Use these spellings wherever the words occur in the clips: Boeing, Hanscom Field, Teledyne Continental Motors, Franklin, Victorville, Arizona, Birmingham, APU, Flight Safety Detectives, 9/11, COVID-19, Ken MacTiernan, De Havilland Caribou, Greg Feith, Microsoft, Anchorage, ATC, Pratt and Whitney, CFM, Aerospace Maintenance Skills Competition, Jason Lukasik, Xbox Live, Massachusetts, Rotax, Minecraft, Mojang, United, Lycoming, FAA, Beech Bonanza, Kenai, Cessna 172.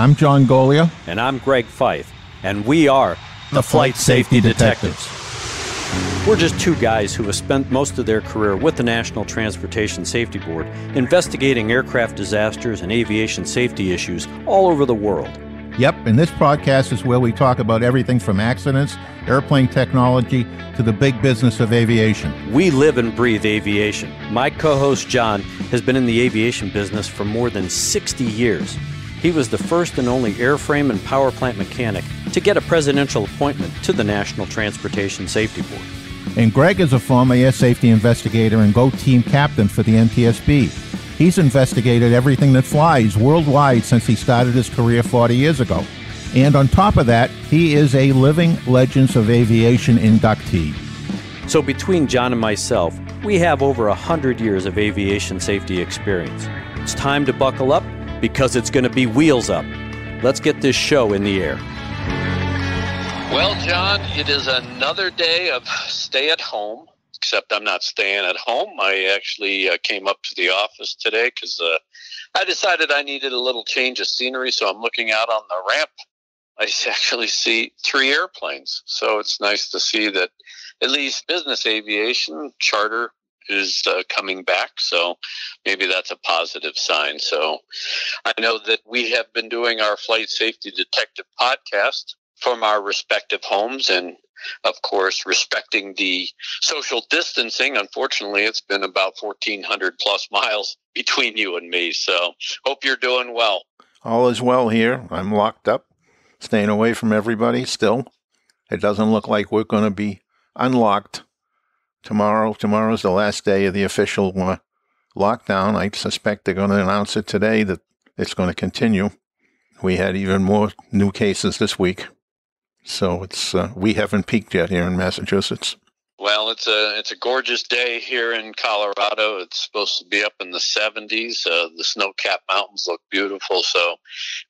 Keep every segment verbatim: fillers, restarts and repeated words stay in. I'm John Goglia. And I'm Greg Feith. And we are the, the Flight, Flight Safety, Safety Detectives. Detectives. We're just two guys who have spent most of their career with the National Transportation Safety Board investigating aircraft disasters and aviation safety issues all over the world. Yep, and this podcast is where we talk about everything from accidents, airplane technology, to the big business of aviation. We live and breathe aviation. My co-host John has been in the aviation business for more than sixty years. He was the first and only airframe and power plant mechanic to get a presidential appointment to the National Transportation Safety Board. And Greg is a former air safety investigator and Go Team captain for the N T S B. He's investigated everything that flies worldwide since he started his career forty years ago. And on top of that, he is a Living Legends of Aviation inductee. So between John and myself, we have over one hundred years of aviation safety experience. It's time to buckle up because it's going to be wheels up. Let's get this show in the air. Well, John, it is another day of stay at home. Except I'm not staying at home. I actually uh, came up to the office today because uh, I decided I needed a little change of scenery. So I'm looking out on the ramp. I actually see three airplanes. So it's nice to see that at least business aviation charter is uh, coming back. So maybe that's a positive sign. So I know that we have been doing our Flight Safety Detective podcast from our respective homes and, of course, respecting the social distancing. Unfortunately, it's been about fourteen hundred plus miles between you and me. So hope you're doing well. All is well here. I'm locked up, staying away from everybody still. It doesn't look like we're going to be unlocked tomorrow. Tomorrow's the last day of the official uh, lockdown. I suspect they're going to announce it today that it's going to continue. We had even more new cases this week. So it's uh, we haven't peaked yet here in Massachusetts. Well, it's a it's a gorgeous day here in Colorado. It's supposed to be up in the seventies. Uh, the snow-capped mountains look beautiful. So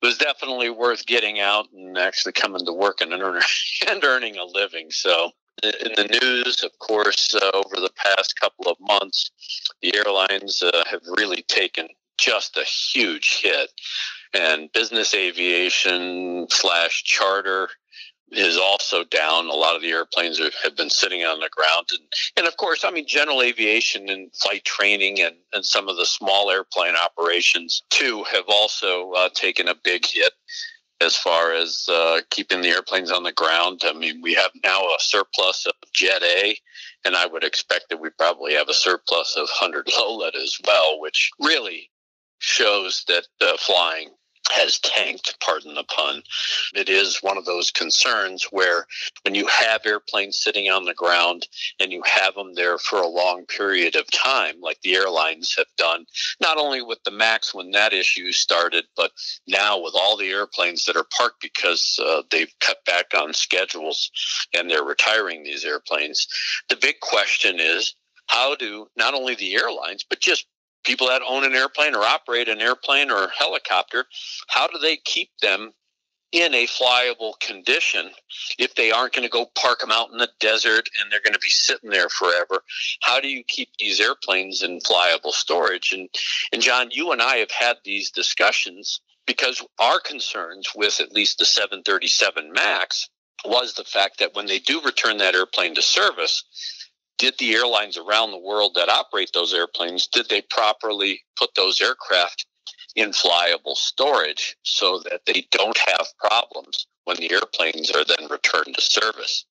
it was definitely worth getting out and actually coming to work and, earn, and earning a living. So in the news, of course, uh, over the past couple of months, the airlines uh, have really taken just a huge hit. And business aviation slash charter is also down. A lot of the airplanes are, have been sitting on the ground. And, and of course, I mean, general aviation and flight training and, and some of the small airplane operations, too, have also uh, taken a big hit as far as uh, keeping the airplanes on the ground. I mean, we have now a surplus of Jet A, and I would expect that we probably have a surplus of one hundred low lead as well, which really shows that uh, flying has tanked, pardon the pun. It is one of those concerns where when you have airplanes sitting on the ground and you have them there for a long period of time, like the airlines have done, not only with the MAX when that issue started, but now with all the airplanes that are parked because uh, they've cut back on schedules and they're retiring these airplanes. The big question is how do not only the airlines, but just people that own an airplane or operate an airplane or a helicopter, how do they keep them in a flyable condition if they aren't going to go park them out in the desert and they're going to be sitting there forever? How do you keep these airplanes in flyable storage? And, and John, you and I have had these discussions because our concerns with at least the seven thirty-seven MAX was the fact that when they do return that airplane to service, did the airlines around the world that operate those airplanes, did they properly put those aircraft in flyable storage so that they don't have problems when the airplanes are then returned to service?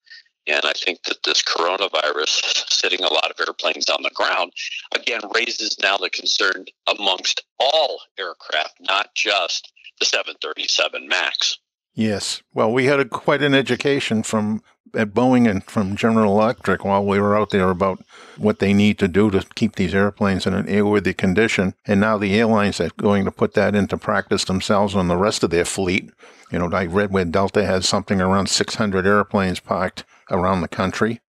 And I think that this coronavirus, sitting a lot of airplanes on the ground, again, raises now the concern amongst all aircraft, not just the seven thirty-seven MAX. Yes. Well, we had a, quite an education from at Boeing and from General Electric while we were out there about what they need to do to keep these airplanes in an airworthy condition. And now the airlines are going to put that into practice themselves on the rest of their fleet. You know, I read where Delta has something around six hundred airplanes parked around the country.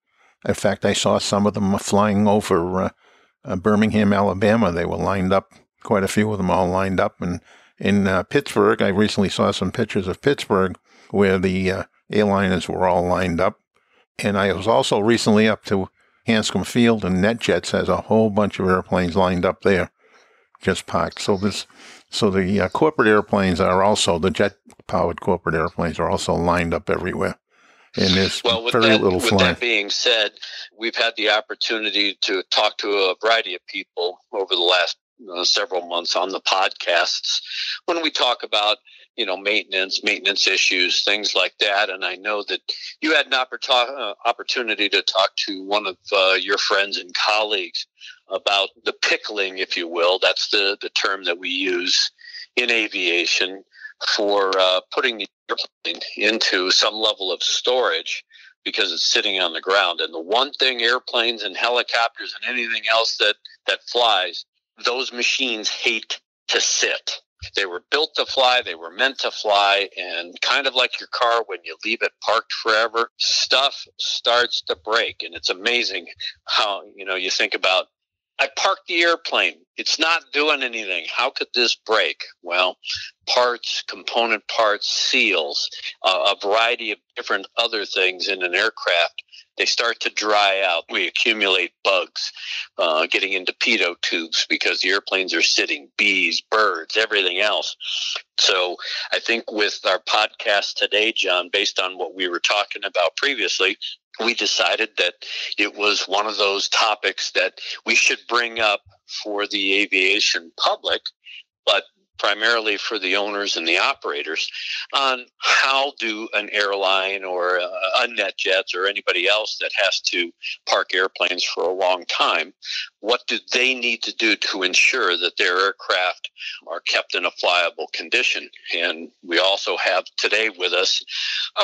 In fact, I saw some of them flying over uh, uh, Birmingham, Alabama. They were lined up, quite a few of them all lined up. And in uh, Pittsburgh, I recently saw some pictures of Pittsburgh where the uh, airliners were all lined up. And I was also recently up to Hanscom Field, and NetJets has a whole bunch of airplanes lined up there just parked. So this, so the uh, corporate airplanes are also, the jet-powered corporate airplanes are also lined up everywhere. And there's well, with very that, little flying. With that being said, we've had the opportunity to talk to a variety of people over the last uh, several months on the podcasts when we talk about, you know, maintenance, maintenance issues, things like that. And I know that you had an oppor- opportunity to talk to one of uh, your friends and colleagues about the pickling, if you will. That's the, the term that we use in aviation for uh, putting the airplane into some level of storage because it's sitting on the ground. And the one thing airplanes and helicopters and anything else that, that flies, those machines hate to sit. They were built to fly, they were meant to fly, and kind of like your car, when you leave it parked forever, stuff starts to break. And it's amazing how, you know, you think about, I parked the airplane, it's not doing anything, how could this break? Well, parts, component parts, seals, uh, a variety of different other things in an aircraft, they start to dry out. We accumulate bugs uh, getting into pitot tubes because the airplanes are sitting, bees, birds, everything else. So I think with our podcast today, John, based on what we were talking about previously, we decided that it was one of those topics that we should bring up for the aviation public, but primarily for the owners and the operators, on how do an airline or a, a NetJets or anybody else that has to park airplanes for a long time, what do they need to do to ensure that their aircraft are kept in a flyable condition? And we also have today with us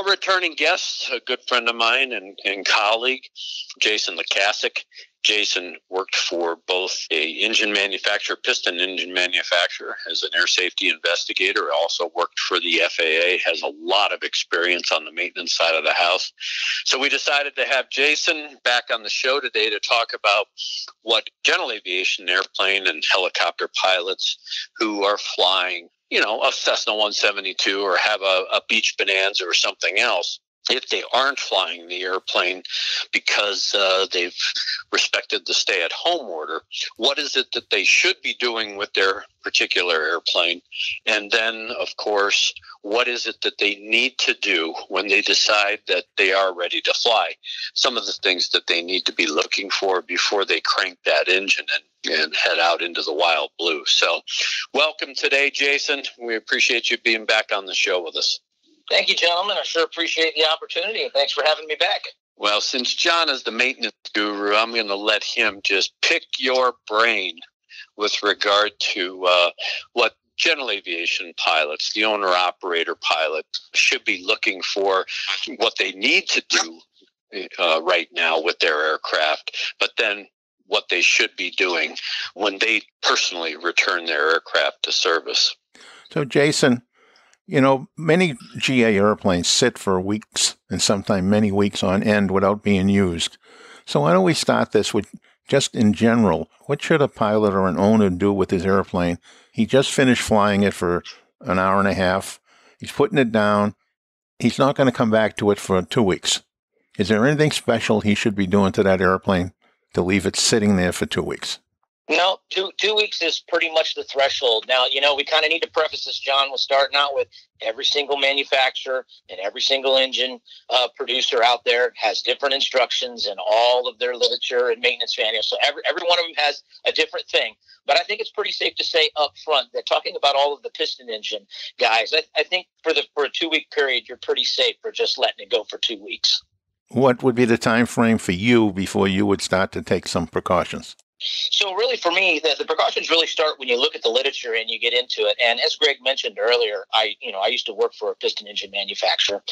a returning guest, a good friend of mine and, and colleague, Jason Lukasik. Jason worked for both a engine manufacturer, piston engine manufacturer, as an air safety investigator. Also worked for the F A A, has a lot of experience on the maintenance side of the house. So we decided to have Jason back on the show today to talk about what general aviation airplane and helicopter pilots who are flying, you know, a Cessna one seventy-two or have a, a Beech Bonanza or something else. If they aren't flying the airplane because uh, they've respected the stay-at-home order, what is it that they should be doing with their particular airplane? And then, of course, what is it that they need to do when they decide that they are ready to fly? Some of the things that they need to be looking for before they crank that engine and, and head out into the wild blue. So welcome today, Jason. We appreciate you being back on the show with us. Thank you, gentlemen. I sure appreciate the opportunity, and thanks for having me back. Well, since John is the maintenance guru, I'm going to let him just pick your brain with regard to uh, what general aviation pilots, the owner-operator pilot, should be looking for, what they need to do uh, right now with their aircraft, but then what they should be doing when they personally return their aircraft to service. So, Jason, you know, many G A airplanes sit for weeks and sometimes many weeks on end without being used. So why don't we start this with just in general, what should a pilot or an owner do with his airplane? He just finished flying it for an hour and a half. He's putting it down. He's not going to come back to it for two weeks. Is there anything special he should be doing to that airplane to leave it sitting there for two weeks? No, two two weeks is pretty much the threshold. Now, you know, we kind of need to preface this, John, with starting out with every single manufacturer and every single engine uh, producer out there has different instructions in all of their literature and maintenance manuals. So every, every one of them has a different thing. But I think it's pretty safe to say up front that talking about all of the piston engine guys, I, I think for the for a two-week period, you're pretty safe for just letting it go for two weeks. What would be the time frame for you before you would start to take some precautions? So really, for me, the, the precautions really start when you look at the literature and you get into it. And as Greg mentioned earlier, I, you know, I used to work for a piston engine manufacturer.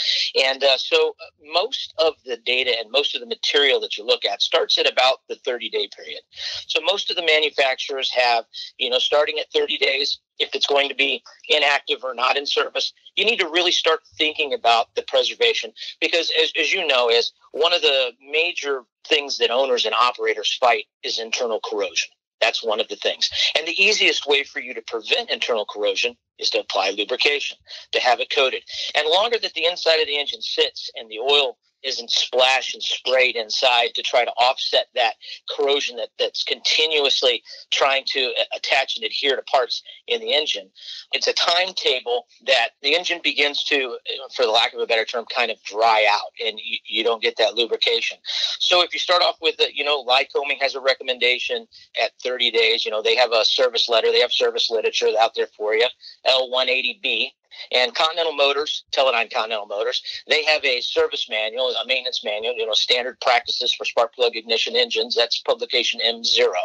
And uh, so most of the data and most of the material that you look at starts at about the thirty-day period. So most of the manufacturers have, you know, starting at thirty days, if it's going to be inactive or not in service, you need to really start thinking about the preservation. Because as, as you know, is one of the major things that owners and operators fight is internal corrosion. That's one of the things. And the easiest way for you to prevent internal corrosion is to apply lubrication, to have it coated. And longer that the inside of the engine sits and the oil isn't splashed and sprayed inside to try to offset that corrosion that, that's continuously trying to attach and adhere to parts in the engine. It's a timetable that the engine begins to, for the lack of a better term, kind of dry out, and you, you don't get that lubrication. So if you start off with, the, you know, Lycoming has a recommendation at thirty days. You know, they have a service letter. They have service literature out there for you, L one eighty B. And Continental Motors, Teledyne Continental Motors, they have a service manual, a maintenance manual, you know, standard practices for spark plug ignition engines. That's publication M zero.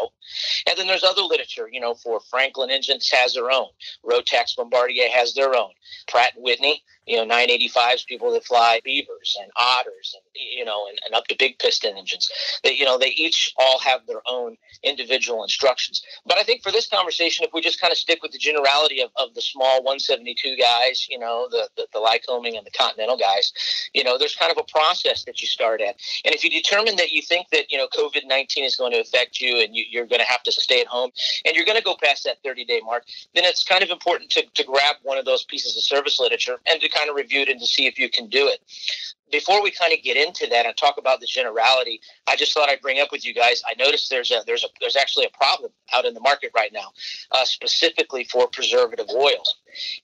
And then there's other literature, you know, for Franklin engines has their own. Rotax Bombardier has their own. Pratt and Whitney, you know, nine eighty-fives, people that fly Beavers and Otters, and you know, and, and up to big piston engines. They, you know, they each all have their own individual instructions. But I think for this conversation, if we just kind of stick with the generality of, of the small one seventy-two guy, Guys, you know, the, the, the Lycoming and the Continental guys, you know, there's kind of a process that you start at. And if you determine that you think that, you know, COVID nineteen is going to affect you and you, you're going to have to stay at home and you're going to go past that thirty-day mark, then it's kind of important to, to grab one of those pieces of service literature and to kind of review it and to see if you can do it. Before we kind of get into that and talk about the generality, I just thought I'd bring up with you guys. I noticed there's a there's a there's actually a problem out in the market right now, uh, specifically for preservative oils.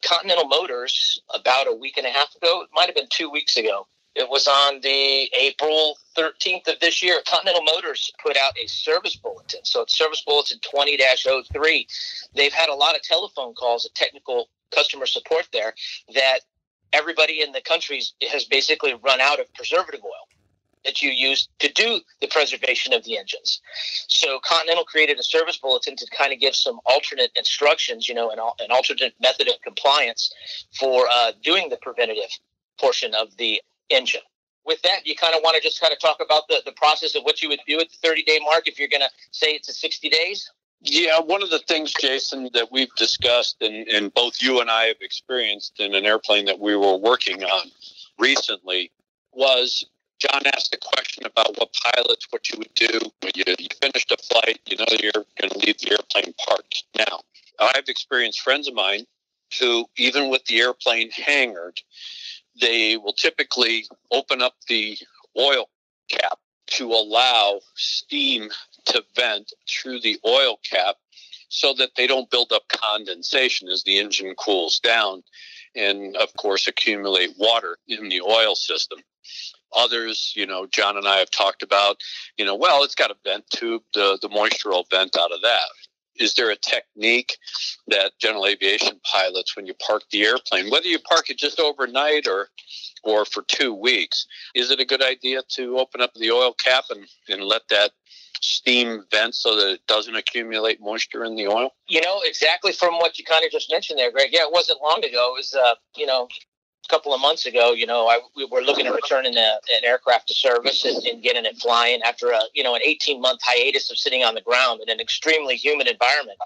Continental Motors, about a week and a half ago, it might have been two weeks ago. It was on the April thirteenth of this year. Continental Motors put out a service bulletin. So it's service bulletin twenty dash oh three. They've had a lot of telephone calls, a technical customer support there, that everybody in the country has basically run out of preservative oil that you use to do the preservation of the engines. So Continental created a service bulletin to kind of give some alternate instructions, you know, an, an alternate method of compliance for uh, doing the preventative portion of the engine. With that, you kind of want to just kind of talk about the, the process of what you would do at the thirty-day mark if you're going to say it's a sixty days. Yeah, one of the things, Jason, that we've discussed and, and both you and I have experienced in an airplane that we were working on recently was John asked a question about what pilots, what you would do when you, you finished a flight, you know you're going to leave the airplane parked. Now, I've experienced friends of mine who, even with the airplane hangared, they will typically open up the oil cap to allow steam to vent through the oil cap so that they don't build up condensation as the engine cools down and, of course, accumulate water in the oil system. Others, you know, John and I have talked about, you know, well, it's got a vent tube, the, the moisture will vent out of that. Is there a technique that general aviation pilots, when you park the airplane, whether you park it just overnight or or for two weeks, is it a good idea to open up the oil cap and, and let that steam vent so that it doesn't accumulate moisture in the oil? You know, exactly from what you kind of just mentioned there, Greg. Yeah, it wasn't long ago. It was, uh, you know, a couple of months ago, you know, I, we were looking at returning a, an aircraft to service and, and getting it flying after a, you know, an eighteen month hiatus of sitting on the ground in an extremely humid environment,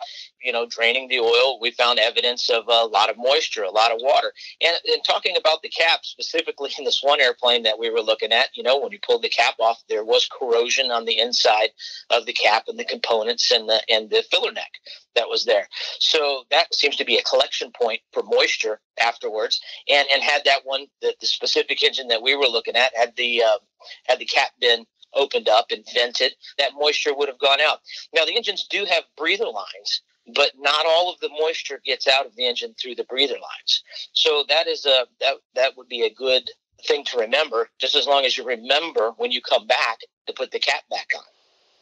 you know, draining the oil. We found evidence of a lot of moisture, a lot of water. And, and talking about the cap specifically in this one airplane that we were looking at, you know, when you pulled the cap off, there was corrosion on the inside of the cap and the components and the, and the filler neck that was there. So that seems to be a collection point for moisture afterwards. And, and had that one, the, the specific engine that we were looking at, had the, uh, had the cap been opened up and vented, that moisture would have gone out. Now the engines do have breather lines, but not all of the moisture gets out of the engine through the breather lines. So that is a that that would be a good thing to remember, just as long as you remember when you come back to put the cap back on.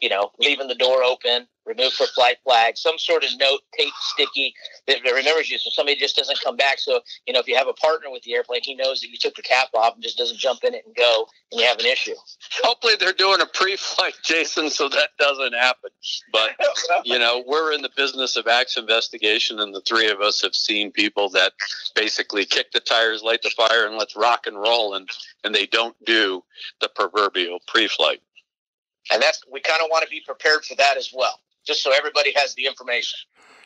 You know, leaving the door open, remove for flight flag, some sort of note, tape, sticky that remembers you so somebody just doesn't come back. So, you know, if you have a partner with the airplane, he knows that you took the cap off and just doesn't jump in it and go and you have an issue. Hopefully they're doing a pre-flight, Jason, so that doesn't happen. But, you know, we're in the business of accident investigation, and the three of us have seen people that basically kick the tires, light the fire, and let's rock and roll, and, and they don't do the proverbial pre-flight. And that's, we kind of want to be prepared for that as well, just so everybody has the information.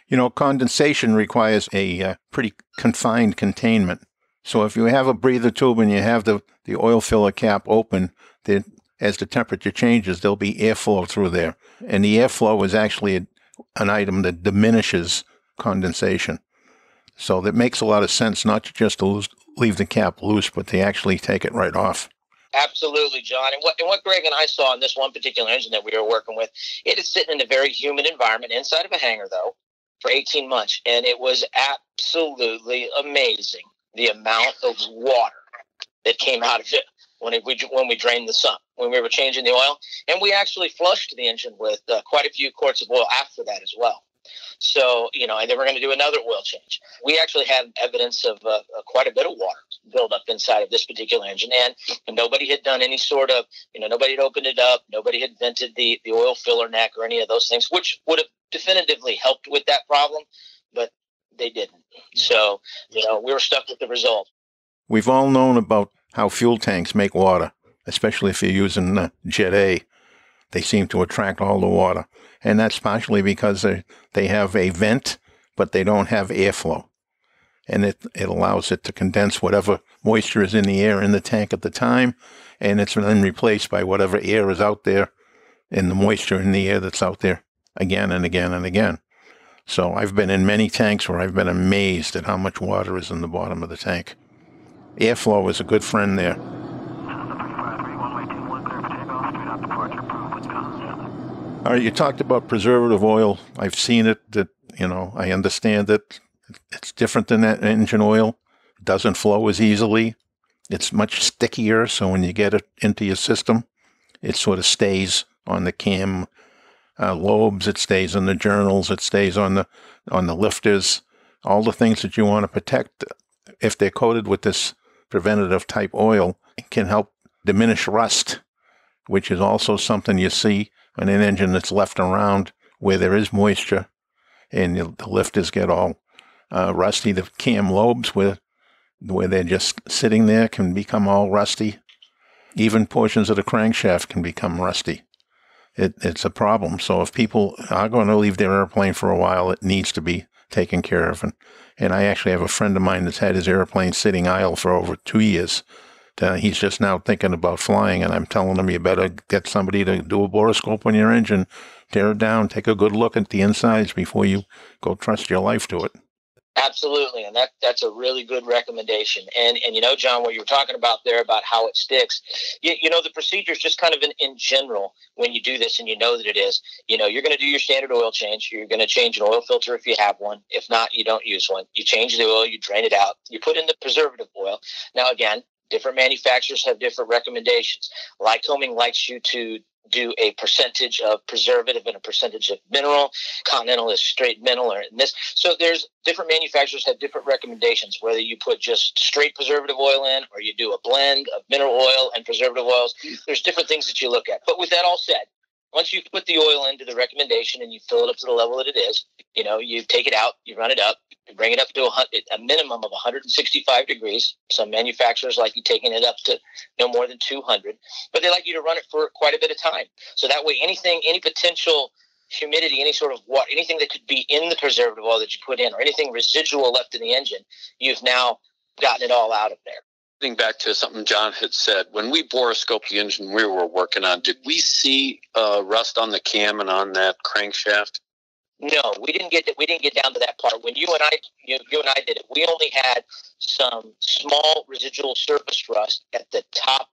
You know, condensation requires a uh, pretty confined containment. So if you have a breather tube and you have the, the oil filler cap open, the, as the temperature changes, there'll be airflow through there. And the airflow is actually a, an item that diminishes condensation. So that makes a lot of sense, not just to lose, leave the cap loose, but to actually take it right off. Absolutely, John. And what and what Greg and I saw in this one particular engine that we were working with, it is sitting in a very humid environment inside of a hangar, though, for eighteen months. And it was absolutely amazing, the amount of water that came out of it when it, we when we drained the sump, when we were changing the oil. And we actually flushed the engine with uh, quite a few quarts of oil after that as well. So, you know, and then we're going to do another oil change. We actually have evidence of uh, quite a bit of water buildup inside of this particular engine. And, and nobody had done any sort of, you know, nobody had opened it up. Nobody had vented the, the oil filler neck or any of those things, which would have definitively helped with that problem, but they didn't. So, you know, we were stuck with the result. We've all known about how fuel tanks make water, especially if you're using uh, Jet A. They seem to attract all the water. And that's partially because they have a vent, but they don't have airflow. And it, it allows it to condense whatever moisture is in the air in the tank at the time, and it's then replaced by whatever air is out there and the moisture in the air that's out there again and again and again. So I've been in many tanks where I've been amazed at how much water is in the bottom of the tank. Airflow is a good friend there. All right, you talked about preservative oil. I've seen it, that, you know, I understand it. It's different than that engine oil. It doesn't flow as easily. It's much stickier, so when you get it into your system, it sort of stays on the cam uh, lobes, it stays on the journals, it stays on the on the lifters, all the things that you want to protect. If they're coated with this preventative type oil, it can help diminish rust, which is also something you see on an engine that's left around where there is moisture, and the lifters get all uh, rusty. The cam lobes where, where they're just sitting there can become all rusty. Even portions of the crankshaft can become rusty. It, it's a problem. So if people are going to leave their airplane for a while, it needs to be taken care of. And, and I actually have a friend of mine that's had his airplane sitting idle for over two years. Uh, he's just now thinking about flying, and I'm telling him, you better get somebody to do a boroscope on your engine, tear it down, take a good look at the insides before you go trust your life to it. Absolutely, and that that's a really good recommendation. And, and you know, John, what you were talking about there about how it sticks, you, you know, the procedure is just kind of in, in general when you do this and you know that it is, you know, you're going to do your standard oil change. You're going to change an oil filter if you have one. If not, you don't use one. You change the oil, you drain it out, you put in the preservative oil. Now, again, different manufacturers have different recommendations. Lycoming likes you to do a percentage of preservative and a percentage of mineral. Continental is straight mineral, or in this. So there's different manufacturers have different recommendations, whether you put just straight preservative oil in or you do a blend of mineral oil and preservative oils. There's different things that you look at. But with that all said, once you put the oil into the recommendation and you fill it up to the level that it is, you know, you take it out, you run it up, you bring it up to a, a minimum of one hundred sixty-five degrees. Some manufacturers like you taking it up to no more than two hundred, but they like you to run it for quite a bit of time. So that way, anything, any potential humidity, any sort of water, anything that could be in the preservative oil that you put in or anything residual left in the engine, you've now gotten it all out of there. Back to something John had said, when we boroscoped the engine we were working on, did we see uh, rust on the cam and on that crankshaft? No, we didn't get we didn't get down to that part. When you and I you, you and I did it, we only had some small residual surface rust at the top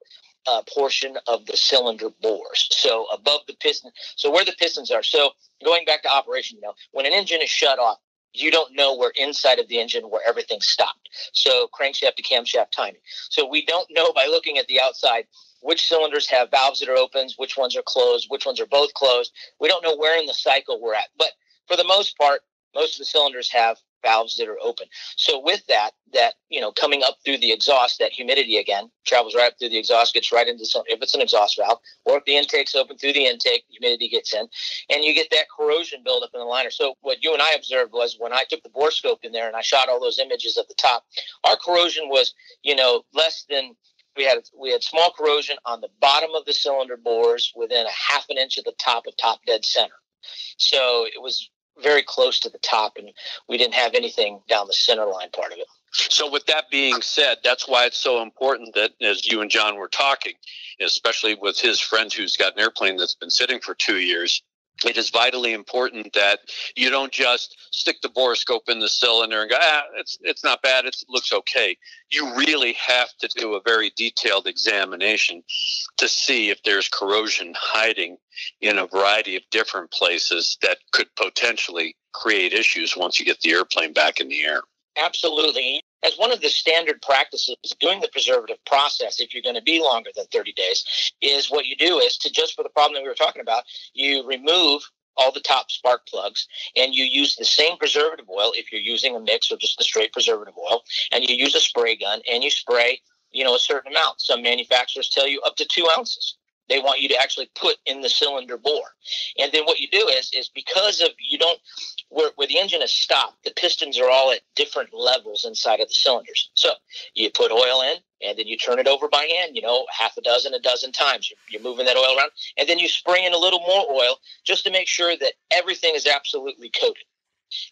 uh, portion of the cylinder bores, so above the piston, so where the pistons are. So going back to operation, you know, when an engine is shut off, you don't know where inside of the engine where everything stopped. So crankshaft to camshaft timing. So we don't know by looking at the outside which cylinders have valves that are open, which ones are closed, which ones are both closed. We don't know where in the cycle we're at. But for the most part, most of the cylinders have valves that are open. So with that, that, you know, coming up through the exhaust, that humidity again travels right up through the exhaust, gets right into some, if it's an exhaust valve, or if the intake's open through the intake, humidity gets in, and you get that corrosion buildup in the liner. So what you and I observed was when I took the borescope in there and I shot all those images at the top, our corrosion was, you know, less than, we had we had small corrosion on the bottom of the cylinder bores within a half an inch of the top of top dead center. So it was very close to the top, and we didn't have anything down the center line part of it. So with that being said, that's why it's so important that, as you and John were talking, especially with his friend who's got an airplane that's been sitting for two years, it is vitally important that you don't just stick the borescope in the cylinder and go, ah, it's, it's not bad, it's, it looks okay. You really have to do a very detailed examination to see if there's corrosion hiding in a variety of different places that could potentially create issues once you get the airplane back in the air. Absolutely. As one of the standard practices doing the preservative process, if you're going to be longer than thirty days, is what you do is to just for the problem that we were talking about, you remove all the top spark plugs and you use the same preservative oil if you're using a mix or just a straight preservative oil, and you use a spray gun and you spray, you know, a certain amount. Some manufacturers tell you up to two ounces. They want you to actually put in the cylinder bore. And then what you do is, is because of you don't, where, where the engine is stopped, the pistons are all at different levels inside of the cylinders. So you put oil in and then you turn it over by hand, you know, half a dozen, a dozen times. You're, you're moving that oil around and then you spray in a little more oil just to make sure that everything is absolutely coated.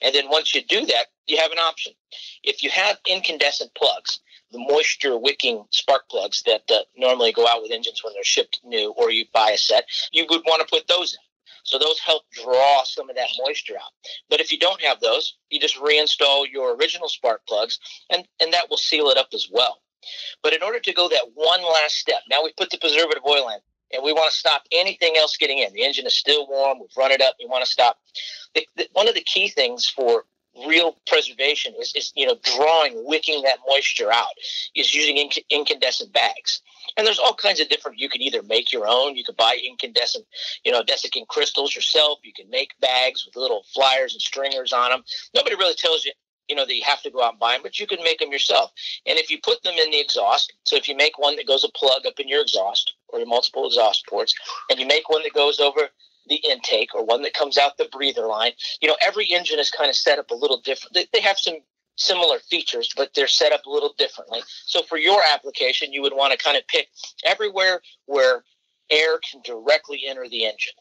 And then once you do that, you have an option. If you have incandescent plugs, the moisture wicking spark plugs that uh, normally go out with engines when they're shipped new, or you buy a set, you would want to put those in. So those help draw some of that moisture out. But if you don't have those, you just reinstall your original spark plugs, and, and that will seal it up as well. But in order to go that one last step, now we put the preservative oil in, and we want to stop anything else getting in. The engine is still warm. We've run it up. We want to stop. The, the, one of the key things for real preservation is, is, you know, drawing, wicking that moisture out is using inc- incandescent bags. And there's all kinds of different, you can either make your own, you could buy incandescent, you know, desiccant crystals yourself. You can make bags with little flyers and stringers on them. Nobody really tells you, you know, that you have to go out and buy them, but you can make them yourself. And if you put them in the exhaust, so if you make one that goes a plug up in your exhaust or your multiple exhaust ports, and you make one that goes over the intake or one that comes out the breather line, you know, every engine is kind of set up a little different. They, they have some similar features, but they're set up a little differently. So for your application, you would want to kind of pick everywhere where air can directly enter the engine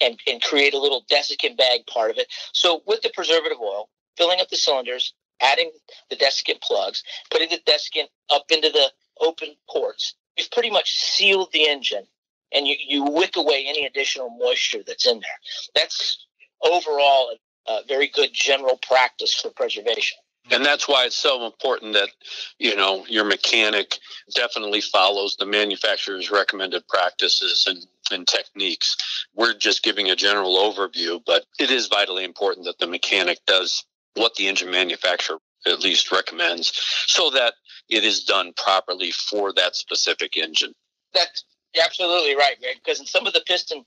and, and create a little desiccant bag part of it. So with the preservative oil, filling up the cylinders, adding the desiccant plugs, putting the desiccant up into the open ports, you've pretty much sealed the engine, and you, you wick away any additional moisture that's in there. That's overall a very good general practice for preservation. And that's why it's so important that, you know, your mechanic definitely follows the manufacturer's recommended practices and, and techniques. We're just giving a general overview, but it is vitally important that the mechanic does what the engine manufacturer at least recommends so that it is done properly for that specific engine. That's You're absolutely right, Greg, because in some of the piston,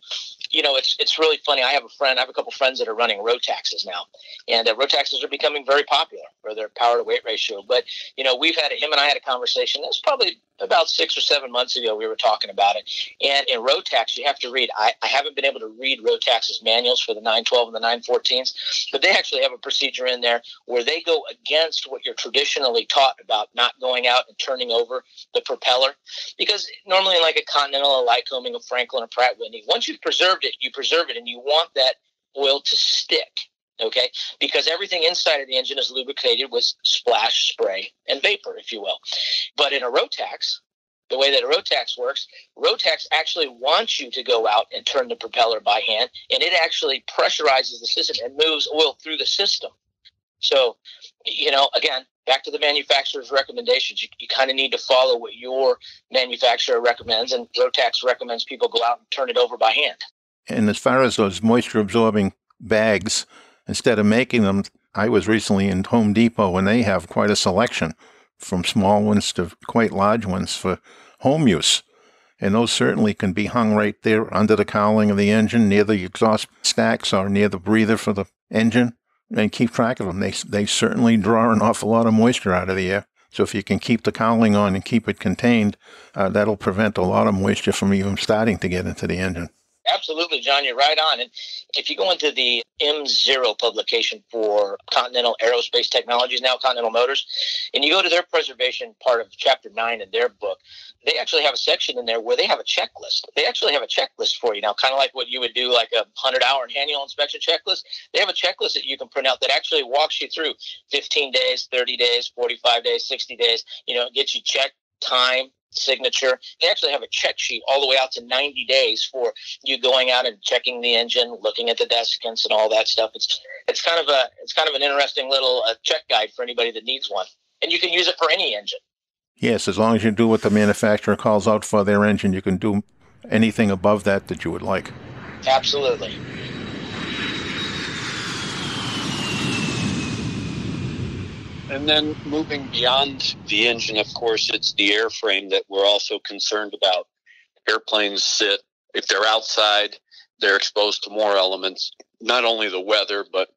you know, it's it's really funny. I have a friend, I have a couple friends that are running Rotaxes now, and uh, Rotaxes are becoming very popular for their power to weight ratio. But, you know, we've had, a, him and I had a conversation, it was probably about six or seven months ago, we were talking about it. And in Rotax, you have to read, I, I haven't been able to read Rotax's manuals for the nine twelve and the nine fourteens, but they actually have a procedure in there where they go against what you're traditionally taught about not going out and turning over the propeller. Because normally like a continental, a Lycoming, a Franklin, a Pratt and Whitney, once you've preserved it, you preserve it, and you want that oil to stick, okay? Because everything inside of the engine is lubricated with splash, spray, and vapor, if you will. But in a Rotax, the way that a Rotax works, Rotax actually wants you to go out and turn the propeller by hand, and it actually pressurizes the system and moves oil through the system. So, you know, again, back to the manufacturer's recommendations. You, you kind of need to follow what your manufacturer recommends, and Rotax recommends people go out and turn it over by hand. And as far as those moisture-absorbing bags, instead of making them, I was recently in Home Depot, and they have quite a selection from small ones to quite large ones for home use. And those certainly can be hung right there under the cowling of the engine, near the exhaust stacks or near the breather for the engine. And keep track of them. They they certainly draw an awful lot of moisture out of the air. So if you can keep the cowling on and keep it contained, uh, that'll prevent a lot of moisture from even starting to get into the engine. Absolutely, John. You're right on. And if you go into the M zero publication for Continental Aerospace Technologies, now Continental Motors, and you go to their preservation part of Chapter nine in their book, they actually have a section in there where they have a checklist. They actually have a checklist for you now, kind of like what you would do, like a one hundred hour and annual inspection checklist. They have a checklist that you can print out that actually walks you through fifteen days, thirty days, forty-five days, sixty days, you know, it gets you check, time, signature. They actually have a check sheet all the way out to ninety days for you going out and checking the engine, looking at the desiccants and all that stuff. It's it's kind of a it's kind of an interesting little uh, check guide for anybody that needs one, and you can use it for any engine. Yes, as long as you do what the manufacturer calls out for their engine, you can do anything above that that you would like. Absolutely. And then moving beyond the engine, of course, it's the airframe that we're also concerned about. Airplanes sit, if they're outside, they're exposed to more elements, not only the weather, but,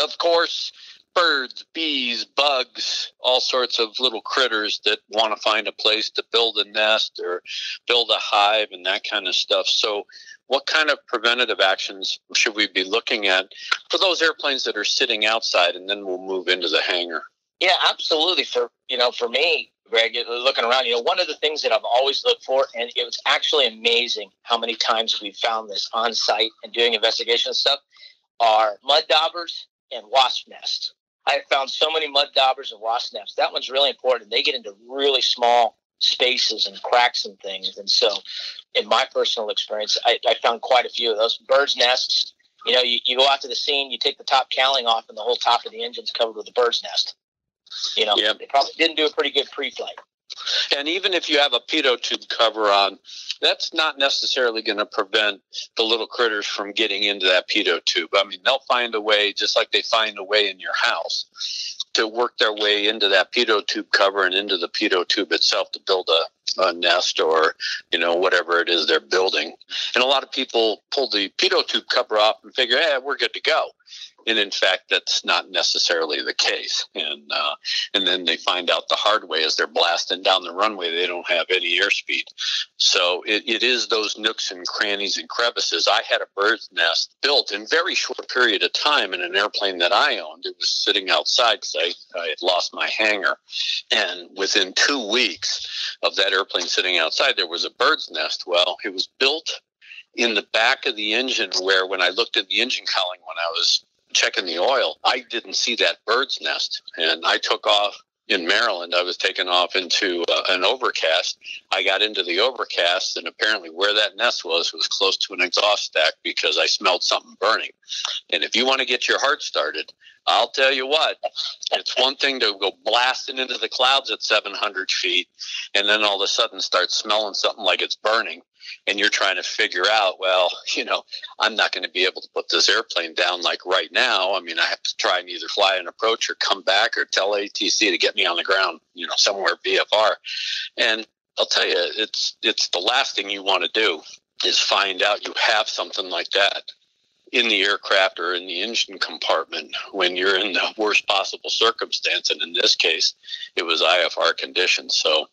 of course, birds, bees, bugs, all sorts of little critters that want to find a place to build a nest or build a hive and that kind of stuff. So what kind of preventative actions should we be looking at for those airplanes that are sitting outside? And then we'll move into the hangar. Yeah, absolutely. For, you know, for me, Greg, looking around, you know, one of the things that I've always looked for, and it was actually amazing how many times we've found this on site and doing investigation stuff, are mud daubers and wasp nests. I found so many mud daubers and wasp nests. That one's really important. They get into really small spaces and cracks and things. And so in my personal experience, I, I found quite a few of those. Bird's nests, you know, you, you go out to the scene, you take the top cowling off, and the whole top of the engine's covered with a bird's nest. You know, yep. They probably didn't do a pretty good pre-flight. And even if you have a pitot tube cover on, that's not necessarily going to prevent the little critters from getting into that pitot tube. I mean, they'll find a way, just like they find a way in your house, to work their way into that pitot tube cover and into the pitot tube itself to build a, a nest or, you know, whatever it is they're building. And a lot of people pull the pitot tube cover off and figure, hey, we're good to go. And in fact, that's not necessarily the case. And uh, and then they find out the hard way as they're blasting down the runway, they don't have any airspeed. So it, it is those nooks and crannies and crevices. I had a bird's nest built in a very short period of time in an airplane that I owned. It was sitting outside because I, I had lost my hangar. And within two weeks of that airplane sitting outside, there was a bird's nest. Well, it was built in the back of the engine where when I looked at the engine cowling when I was checking the oil, I didn't see that bird's nest. And I took off in Maryland. I was taken off into uh, an overcast. I got into the overcast, and apparently where that nest was was close to an exhaust stack because I smelled something burning. And if you want to get your heart started, I'll tell you what, it's one thing to go blasting into the clouds at seven hundred feet and then all of a sudden start smelling something like it's burning. And you're trying to figure out, well, you know, I'm not going to be able to put this airplane down like right now. I mean, I have to try and either fly an approach or come back or tell A T C to get me on the ground, you know, somewhere V F R. And I'll tell you, it's it's the last thing you want to do is find out you have something like that in the aircraft or in the engine compartment when you're in the worst possible circumstance. And in this case, it was I F R conditions. So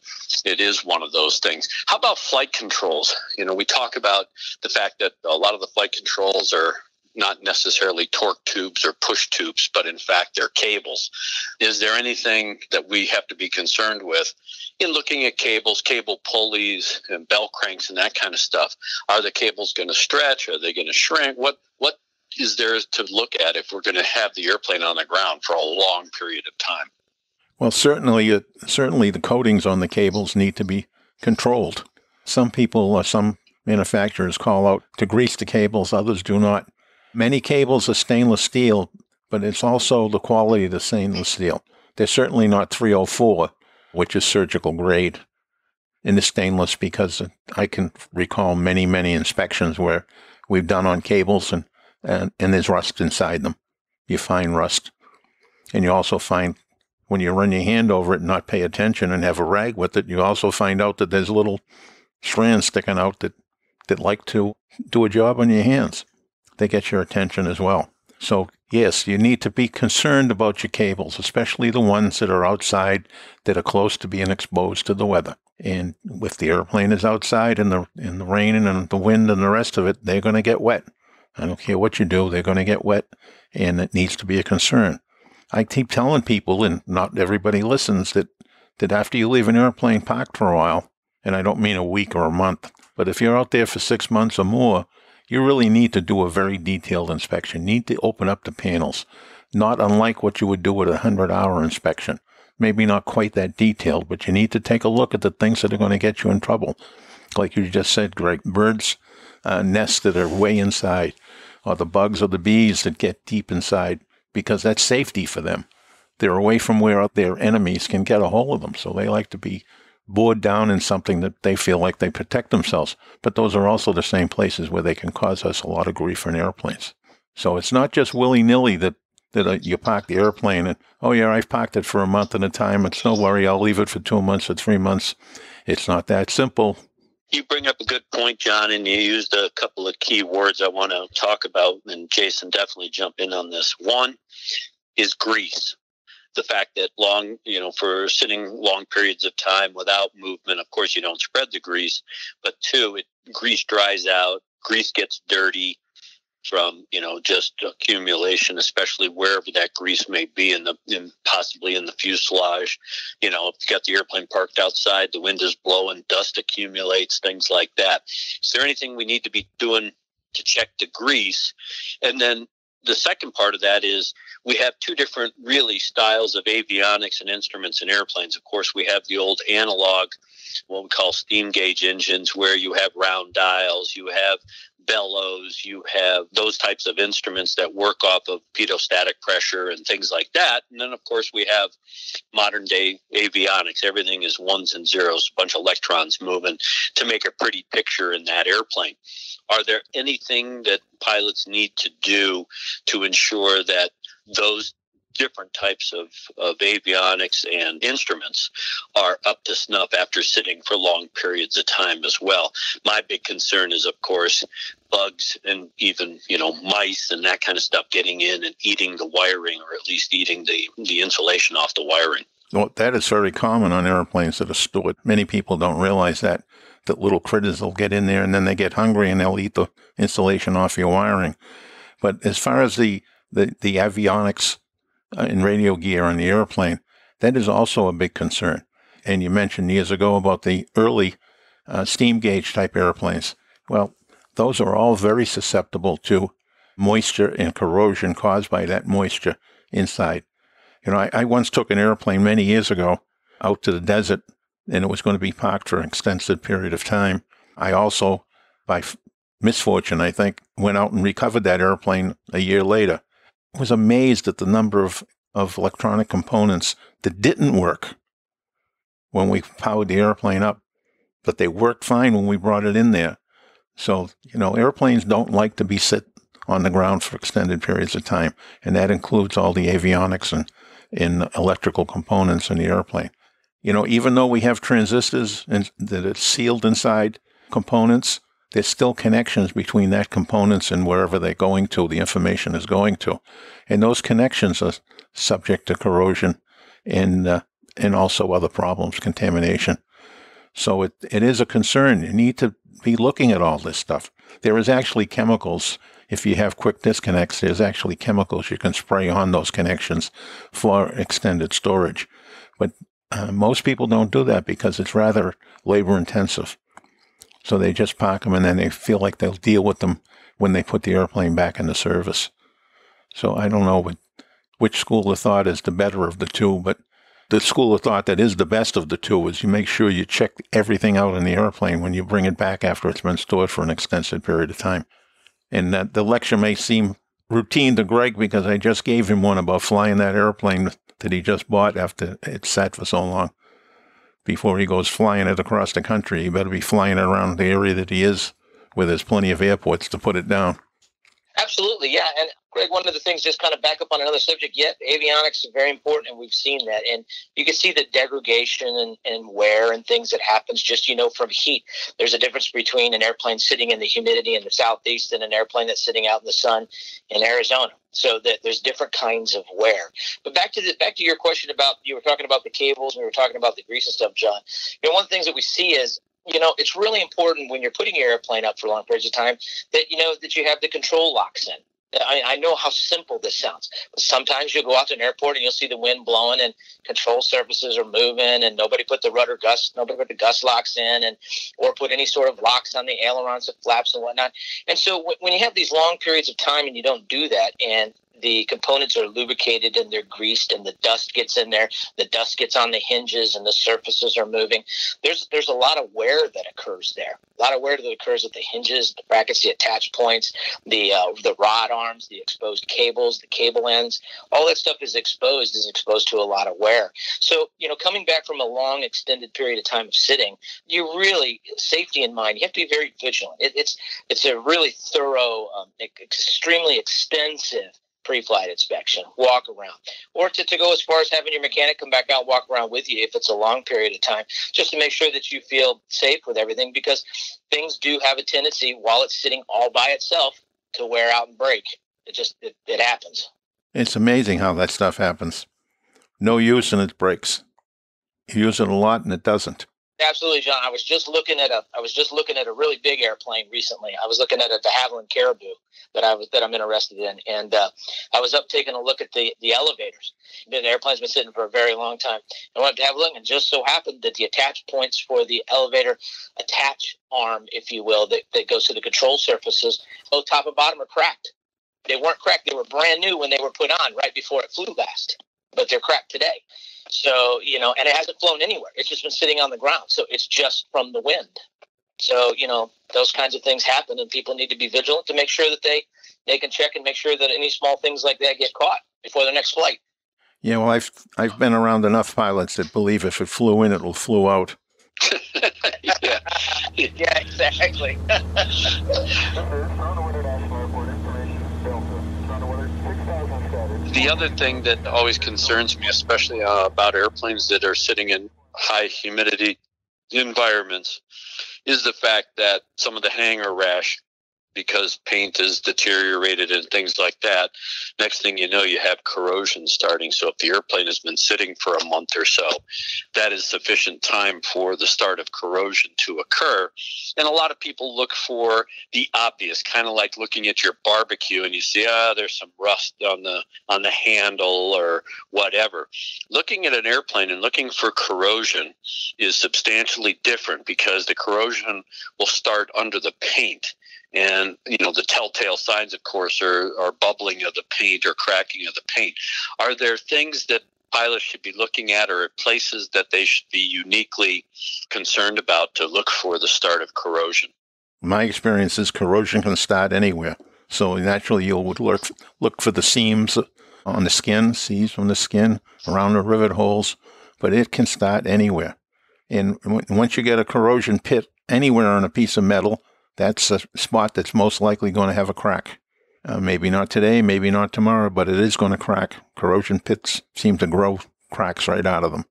it is one of those things. How about flight controls? You know, we talk about the fact that a lot of the flight controls are not necessarily torque tubes or push tubes, but in fact, they're cables. Is there anything that we have to be concerned with in looking at cables, cable pulleys and bell cranks and that kind of stuff? Are the cables going to stretch? Are they going to shrink? What what is there to look at if we're going to have the airplane on the ground for a long period of time? Well, certainly, uh, certainly the coatings on the cables need to be controlled. Some people, uh, some manufacturers call out to grease the cables. Others do not. Many cables are stainless steel, but it's also the quality of the stainless steel. They're certainly not three oh four, which is surgical grade, in the stainless, because I can recall many, many inspections where we've done on cables and, and, and there's rust inside them. You find rust. And you also find when you run your hand over it and not pay attention and have a rag with it, you also find out that there's little strands sticking out that, that like to do a job on your hands. They get your attention as well. So yes, you need to be concerned about your cables, especially the ones that are outside that are close to being exposed to the weather. And if the airplane is outside in the in the rain and the wind and the rest of it, they're going to get wet. I don't care what you do, they're going to get wet, and it needs to be a concern. I keep telling people, and not everybody listens, that, that after you leave an airplane parked for a while, and I don't mean a week or a month, but if you're out there for six months or more, you really need to do a very detailed inspection. You need to open up the panels, not unlike what you would do with a hundred-hour inspection. maybe not quite that detailed, but you need to take a look at the things that are going to get you in trouble. Like you just said, Greg, birds' uh, nests that are way inside, or the bugs or the bees that get deep inside, because that's safety for them. They're away from where their enemies can get a hold of them, so they like to be bored down in something that they feel like they protect themselves. But those are also the same places where they can cause us a lot of grief in airplanes. So it's not just willy-nilly that, that you park the airplane and, oh, yeah, I've parked it for a month at a time. It's no worry. I'll leave it for two months or three months. It's not that simple. You bring up a good point, John, and you used a couple of key words I want to talk about, and Jason, definitely jump in on this. One is grease. The fact that long, you know, for sitting long periods of time without movement, of course, you don't spread the grease. But two, it grease dries out, grease gets dirty from, you know, just accumulation, especially wherever that grease may be in the, in possibly in the fuselage. You know, if you got the airplane parked outside, the wind is blowing, dust accumulates, things like that. Is there anything we need to be doing to check the grease? And then the second part of that is we have two different really styles of avionics and instruments in airplanes. Of course, we have the old analog, what we call steam gauge engines, where you have round dials, you have bellows, you have those types of instruments that work off of pitot-static pressure and things like that. And then, of course, we have modern day avionics. Everything is ones and zeros, a bunch of electrons moving to make a pretty picture in that airplane. Are there anything that pilots need to do to ensure that those different types of, of avionics and instruments are up to snuff after sitting for long periods of time as well? My big concern is, of course, bugs and even, you know, mice and that kind of stuff getting in and eating the wiring, or at least eating the, the insulation off the wiring. Well, that is very common on airplanes that are stored. Many people don't realize that, that little critters will get in there and then they get hungry and they'll eat the insulation off your wiring. But as far as the, the, the avionics in radio gear on the airplane, that is also a big concern. And you mentioned years ago about the early uh, steam gauge type airplanes. Well, those are all very susceptible to moisture and corrosion caused by that moisture inside. You know, I, I once took an airplane many years ago out to the desert, and it was going to be parked for an extensive period of time. I also, by f- misfortune, I think, went out and recovered that airplane a year later. Was amazed at the number of, of electronic components that didn't work when we powered the airplane up, but they worked fine when we brought it in there. So, you know, airplanes don't like to be sit on the ground for extended periods of time, and that includes all the avionics and, and electrical components in the airplane. You know, even though we have transistors and that are sealed inside components, there's still connections between that components and wherever they're going to, the information is going to. And those connections are subject to corrosion and uh, and also other problems, contamination. So it, it is a concern. You need to be looking at all this stuff. There is actually chemicals. If you have quick disconnects, there's actually chemicals you can spray on those connections for extended storage. But uh, most people don't do that because it's rather labor intensive. So they just park them, and then they feel like they'll deal with them when they put the airplane back into service. So I don't know what, which school of thought is the better of the two, but the school of thought that is the best of the two is you make sure you check everything out in the airplane when you bring it back after it's been stored for an extensive period of time. And that the lecture may seem routine to Greg because I just gave him one about flying that airplane that he just bought after it sat for so long. Before he goes flying it across the country, he better be flying it around the area that he is, where there's plenty of airports to put it down. Absolutely, yeah. And Greg, one of the things, just kind of back up on another subject, yep, avionics is very important, and we've seen that. And you can see the degradation and, and wear and things that happens just, you know, from heat. There's a difference between an airplane sitting in the humidity in the southeast and an airplane that's sitting out in the sun in Arizona. So that there's different kinds of wear. But back to the, back to your question about, you were talking about the cables and we were talking about the grease and stuff, John. You know, one of the things that we see is, you know, it's really important when you're putting your airplane up for long periods of time that, you know, that you have the control locks in. I, I know how simple this sounds, but sometimes you'll go out to an airport and you'll see the wind blowing and control surfaces are moving and nobody put the rudder gust, nobody put the gust locks in, and or put any sort of locks on the ailerons and flaps and whatnot. And so w- when you have these long periods of time and you don't do that, and the components are lubricated and they're greased and the dust gets in there, the dust gets on the hinges and the surfaces are moving. There's there's a lot of wear that occurs there, a lot of wear that occurs at the hinges, the brackets, the attach points, the, uh, the rod arms, the exposed cables, the cable ends, all that stuff is exposed, is exposed to a lot of wear. So, you know, coming back from a long extended period of time of sitting, you really, safety in mind, you have to be very vigilant. It, it's, it's a really thorough, um, extremely extensive pre-flight inspection, walk around, or to, to go as far as having your mechanic come back out, walk around with you if it's a long period of time, just to make sure that you feel safe with everything, because things do have a tendency, while it's sitting all by itself, to wear out and break. It just, it, it happens. It's amazing how that stuff happens. No use and it breaks. You use it a lot and it doesn't. Absolutely, John. I was just looking at a I was just looking at a really big airplane recently. I was looking at a de Havilland Caribou that I was that I'm interested in, and uh, I was up taking a look at the the elevators. The airplane's been sitting for a very long time. I went up to have a look, and just so happened that the attach points for the elevator attach arm, if you will, that, that goes to the control surfaces, both top and bottom, are cracked. They weren't cracked. They were brand new when they were put on right before it flew last, but they're cracked today. So, you know, and it hasn't flown anywhere. It's just been sitting on the ground. So it's just from the wind. So, you know, those kinds of things happen, and people need to be vigilant to make sure that they, they can check and make sure that any small things like that get caught before their next flight. Yeah, well, I've I've been around enough pilots that believe if it flew in, it will flew out. Yeah. Yeah, exactly. The other thing that always concerns me, especially uh, about airplanes that are sitting in high humidity environments, is the fact that some of the hangar rash, because paint is deteriorated and things like that, next thing you know, you have corrosion starting. So if the airplane has been sitting for a month or so, that is sufficient time for the start of corrosion to occur. And a lot of people look for the obvious, kind of like looking at your barbecue and you see, ah, oh, there's some rust on the on the handle or whatever. Looking at an airplane and looking for corrosion is substantially different, because the corrosion will start under the paint. And, you know, the telltale signs, of course, are, are bubbling of the paint or cracking of the paint. Are there things that pilots should be looking at, or places that they should be uniquely concerned about to look for the start of corrosion? My experience is corrosion can start anywhere. So naturally, you would look, look for the seams on the skin, seams from the skin, around the rivet holes. But it can start anywhere. And w- once you get a corrosion pit anywhere on a piece of metal, that's a spot that's most likely going to have a crack. Uh, maybe not today, maybe not tomorrow, but it is going to crack. Corrosion pits seem to grow cracks right out of them.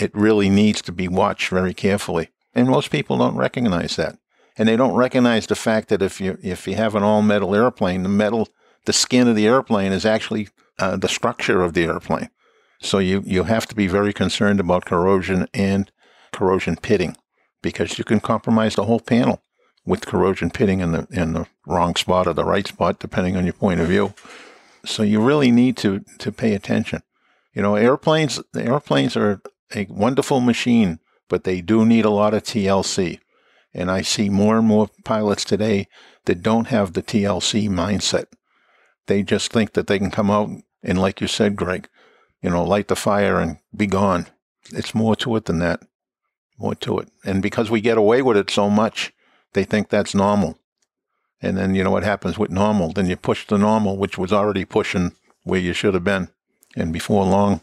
It really needs to be watched very carefully. And most people don't recognize that. And they don't recognize the fact that if you if you have an all-metal airplane, the metal, the skin of the airplane is actually uh, the structure of the airplane. So you, you have to be very concerned about corrosion and corrosion pitting, because you can compromise the whole panel with corrosion pitting in the in the wrong spot or the right spot, depending on your point of view. So you really need to to pay attention. You know, airplanes the airplanes are a wonderful machine, but they do need a lot of T L C. And I see more and more pilots today that don't have the T L C mindset. They just think that they can come out and, like you said, Greg, you know, light the fire and be gone. It's more to it than that. More to it. And because we get away with it so much, they think that's normal. And then, you know, what happens with normal? Then you push the normal, which was already pushing where you should have been. And before long,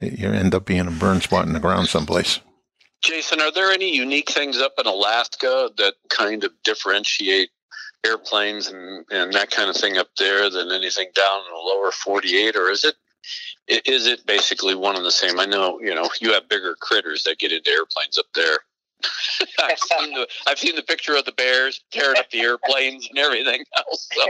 you end up being a burn spot in the ground someplace. Jason, are there any unique things up in Alaska that kind of differentiate airplanes and, and that kind of thing up there than anything down in the lower forty-eight? Or is it is it basically one and the same? I know, you know, you have bigger critters that get into airplanes up there. I've, seen the, I've seen the picture of the bears tearing up the airplanes and everything else. So.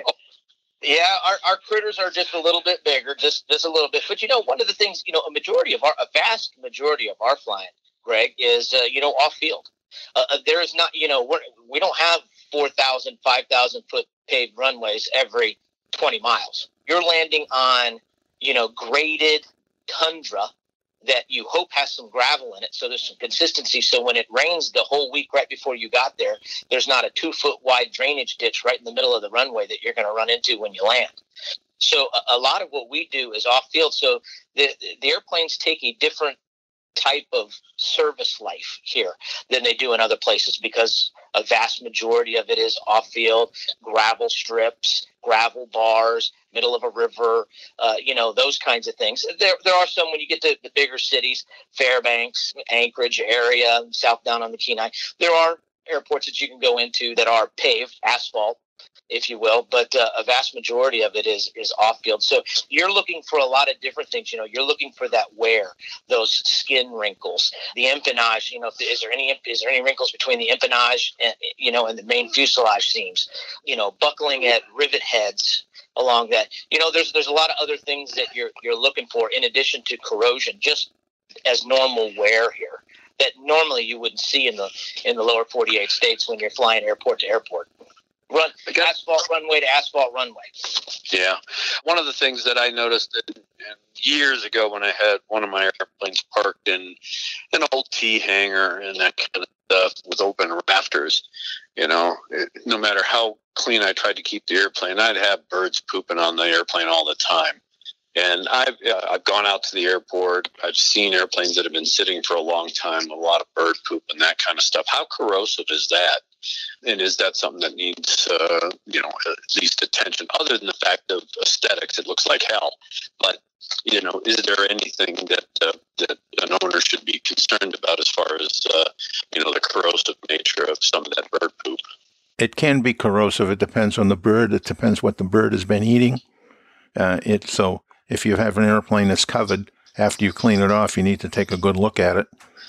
Yeah, our, our critters are just a little bit bigger, just, just a little bit. But, you know, one of the things, you know, a majority of our, a vast majority of our flying, Greg, is, uh, you know, off field. Uh, there is not, you know, we're, we don't have four thousand, five thousand foot paved runways every twenty miles. You're landing on, you know, graded tundra that you hope has some gravel in it, so there's some consistency, so when it rains the whole week right before you got there, there's not a two foot wide drainage ditch right in the middle of the runway that you're going to run into when you land. So a, a lot of what we do is off field. So the, the airplanes take a different type of service life here than they do in other places, because a vast majority of it is off field, gravel strips, gravel bars, middle of a river, uh, you know, those kinds of things. There there are some when you get to the bigger cities, Fairbanks, Anchorage area, south down on the Kenai. There are airports that you can go into that are paved, asphalt, if you will, but uh, a vast majority of it is is off field. So you're looking for a lot of different things. You know, you're looking for that wear, those skin wrinkles, the empennage. You know, is there any is there any wrinkles between the empennage and, you know, and the main fuselage seams? You know, buckling at rivet heads along that. You know, there's there's a lot of other things that you're you're looking for in addition to corrosion, just as normal wear here that normally you wouldn't see in the in the lower forty-eight states when you're flying airport to airport. Run asphalt runway to asphalt runway. Yeah. One of the things that I noticed in, in years ago when I had one of my airplanes parked in an old T hangar and that kind of stuff with open rafters, you know, it, no matter how clean I tried to keep the airplane, I'd have birds pooping on the airplane all the time. And I've, uh, I've gone out to the airport. I've seen airplanes that have been sitting for a long time, a lot of bird poop and that kind of stuff. How corrosive is that? And is that something that needs, uh, you know, at least attention, other than the fact of aesthetics? It looks like hell. But, you know, is there anything that uh, that an owner should be concerned about as far as, uh, you know, the corrosive nature of some of that bird poop? It can be corrosive. It depends on the bird. It depends what the bird has been eating. Uh, it so. If you have an airplane that's covered, after you clean it off, you need to take a good look at it,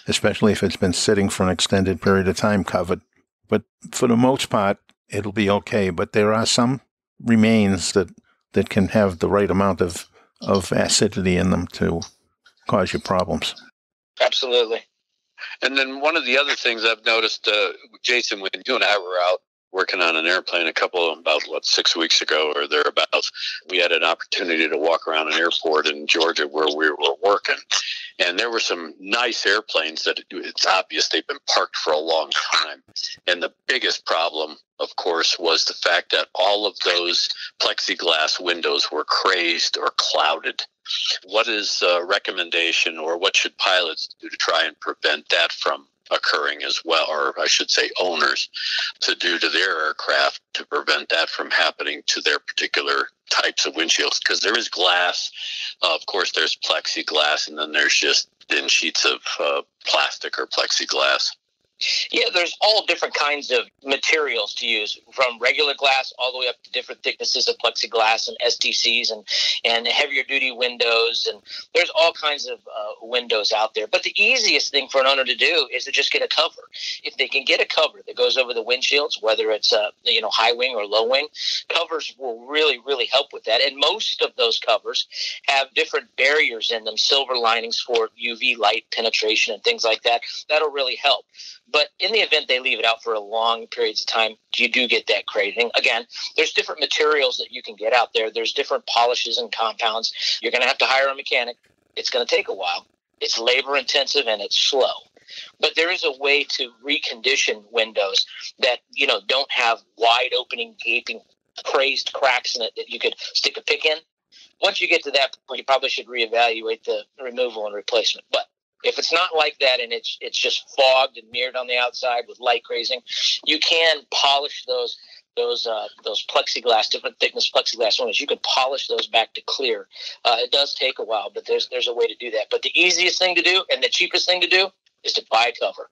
especially if it's been sitting for an extended period of time covered. But for the most part, it'll be okay. But there are some remains that, that can have the right amount of, of acidity in them to cause you problems. Absolutely. And then one of the other things I've noticed, uh, Jason, when you and I were out working on an airplane a couple of about what six weeks ago or thereabouts, we had an opportunity to walk around an airport in Georgia where we were working, and there were some nice airplanes that it's obvious they've been parked for a long time. And the biggest problem, of course, was the fact that all of those plexiglass windows were crazed or clouded. What is a recommendation, or what should pilots do to try and prevent that from occurring as well, or I should say owners, to do to their aircraft to prevent that from happening to their particular types of windshields? Because there is glass, uh, of course there's plexiglass, and then there's just thin sheets of uh, plastic or plexiglass. Yeah, there's all different kinds of materials to use, from regular glass all the way up to different thicknesses of plexiglass and S T Cs and, and heavier duty windows. And there's all kinds of uh, windows out there. But the easiest thing for an owner to do is to just get a cover. If they can get a cover that goes over the windshields, whether it's uh, you know, high wing or low wing, covers will really, really help with that. And most of those covers have different barriers in them, silver linings for U V light penetration and things like that. That'll really help. But in the event they leave it out for long periods of time, you do get that crazing. Again, there's different materials that you can get out there. There's different polishes and compounds. You're going to have to hire a mechanic. It's going to take a while. It's labor intensive and it's slow. But there is a way to recondition windows that, you know, don't have wide opening, gaping, crazed cracks in it that you could stick a pick in. Once you get to that point, you probably should reevaluate the removal and replacement. But if it's not like that and it's it's just fogged and mirrored on the outside with light crazing, you can polish those those uh, those plexiglass, different thickness plexiglass ones. You can polish those back to clear. Uh, it does take a while, but there's there's a way to do that. But the easiest thing to do and the cheapest thing to do is to buy a cover.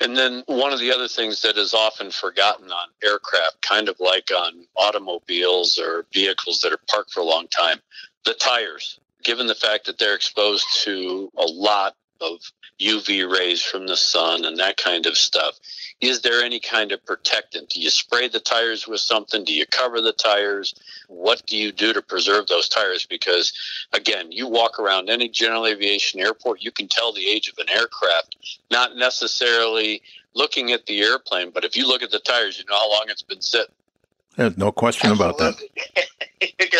And then one of the other things that is often forgotten on aircraft, kind of like on automobiles or vehicles that are parked for a long time, the tires. Given the fact that they're exposed to a lot of U V rays from the sun and that kind of stuff, is there any kind of protectant? Do you spray the tires with something? Do you cover the tires? What do you do to preserve those tires? Because, again, you walk around any general aviation airport, you can tell the age of an aircraft, not necessarily looking at the airplane, but if you look at the tires, you know how long it's been sitting. There's no question about that.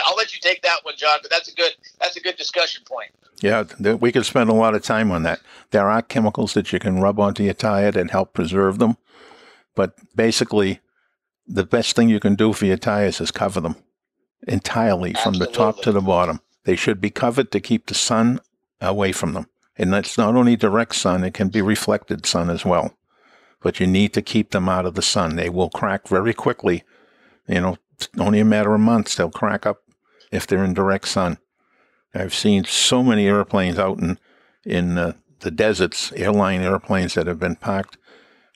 I'll let you take that one, John, but that's a good that's a good discussion point. Yeah, we could spend a lot of time on that. There are chemicals that you can rub onto your tire that help preserve them, but basically the best thing you can do for your tires is cover them. entirely Absolutely. From the top to the bottom. They should be covered to keep the sun away from them. And that's not only direct sun, it can be reflected sun as well. But you need to keep them out of the sun. They will crack very quickly. You know, only a matter of months, they'll crack up if they're in direct sun. I've seen so many airplanes out in, in uh, the deserts, airline airplanes that have been parked.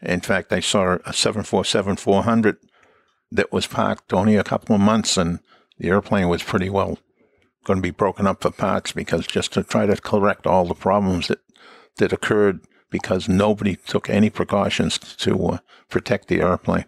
In fact, I saw a seven forty-seven four hundred that was parked only a couple of months, and the airplane was pretty well going to be broken up for parts, because just to try to correct all the problems that, that occurred because nobody took any precautions to uh, protect the airplane.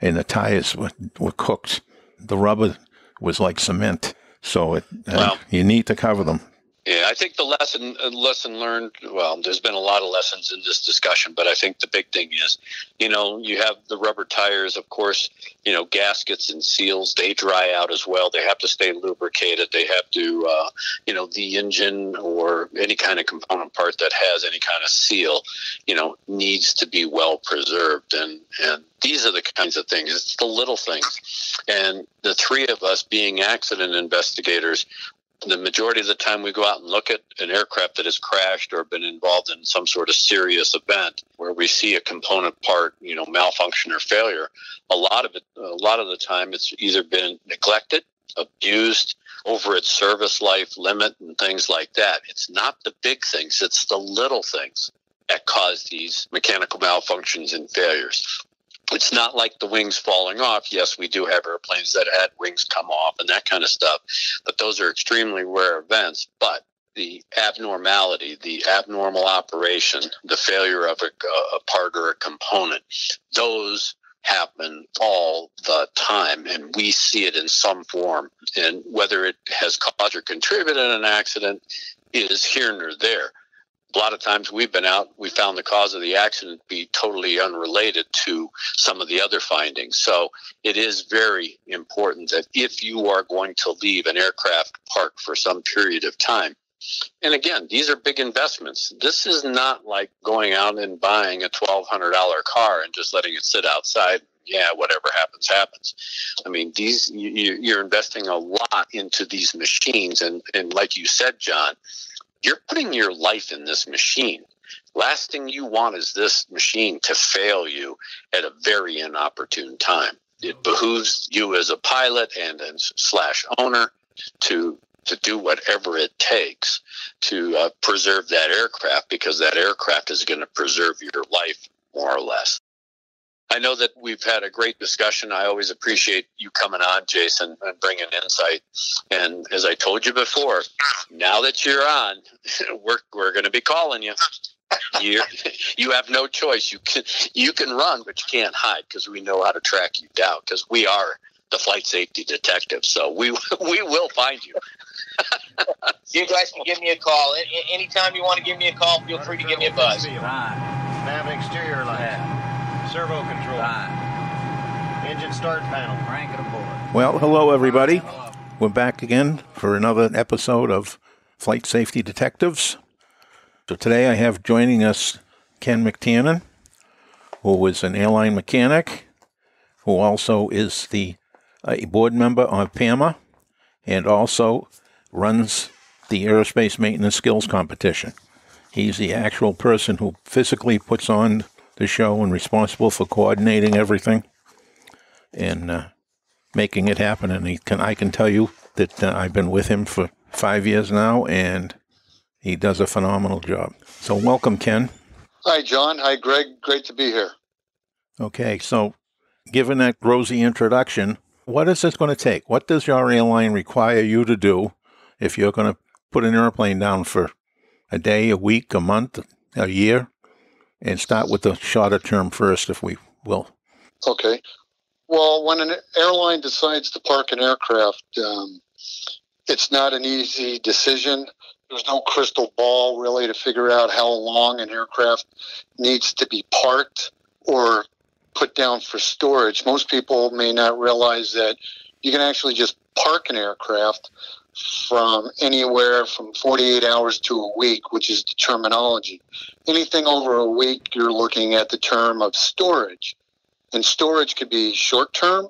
And the tires were, were cooked. The rubber was like cement. So it, uh, well, you need to cover them. Yeah, I think the lesson uh, lesson learned, well, there's been a lot of lessons in this discussion, but I think the big thing is, you know, you have the rubber tires, of course, you know, gaskets and seals, they dry out as well. They have to stay lubricated. They have to, uh, you know, the engine or any kind of component part that has any kind of seal, you know, needs to be well preserved. And, and these are the kinds of things. It's the little things. And the three of us being accident investigators, the majority of the time we go out and look at an aircraft that has crashed or been involved in some sort of serious event where we see a component part, you know, malfunction or failure. A lot of it, a lot of the time it's either been neglected, abused, over its service life limit and things like that. It's not the big things. It's the little things that cause these mechanical malfunctions and failures. It's not like the wings falling off. Yes, we do have airplanes that had wings come off and that kind of stuff, but those are extremely rare events. But the abnormality, the abnormal operation, the failure of a, a part or a component, those happen all the time, and we see it in some form. And whether it has caused or contributed an accident is here nor there. A lot of times we've been out, we found the cause of the accident to be totally unrelated to some of the other findings. So it is very important that if you are going to leave an aircraft parked for some period of time, and again, these are big investments. This is not like going out and buying a twelve hundred dollar car and just letting it sit outside. Yeah, whatever happens, happens. I mean, these you, you're investing a lot into these machines. And, and like you said, John, you're putting your life in this machine. Last thing you want is this machine to fail you at a very inopportune time. It behooves you as a pilot and, and slash owner to to do whatever it takes to uh, preserve that aircraft, because that aircraft is going to preserve your life more or less. I know that we've had a great discussion. I always appreciate you coming on, Jason, and bringing insight. And as I told you before, now that you're on, we're we're going to be calling you. You you have no choice. You can you can run, but you can't hide, because we know how to track you down. Because we are the flight safety detectives, so we we will find you. You guys can give me a call a- anytime you want to give me a call. Feel free to give me a buzz. Nav exterior light. Servo control. Engine start panel. Crank it aboard. Well, hello, everybody. Hello. We're back again for another episode of Flight Safety Detectives. So today I have joining us Ken MacTiernan, who is an airline mechanic, who also is the a uh, board member of P A M A, and also runs the Aerospace Maintenance Skills Competition. He's the actual person who physically puts on the show and responsible for coordinating everything and uh, making it happen. And he can, I can tell you that uh, I've been with him for five years now, and he does a phenomenal job. So welcome, Ken. Hi, John. Hi, Greg. Great to be here. Okay, so given that rosy introduction, what is this going to take? What does your airline require you to do if you're going to put an airplane down for a day, a week, a month, a year? And start with the shorter term first, if we will. Okay. Well, when an airline decides to park an aircraft, um, it's not an easy decision. There's no crystal ball, really, to figure out how long an aircraft needs to be parked or put down for storage. Most people may not realize that you can actually just park an aircraft from anywhere from forty-eight hours to a week, which is the terminology. Anything over a week, you're looking at the term of storage. And storage could be short-term,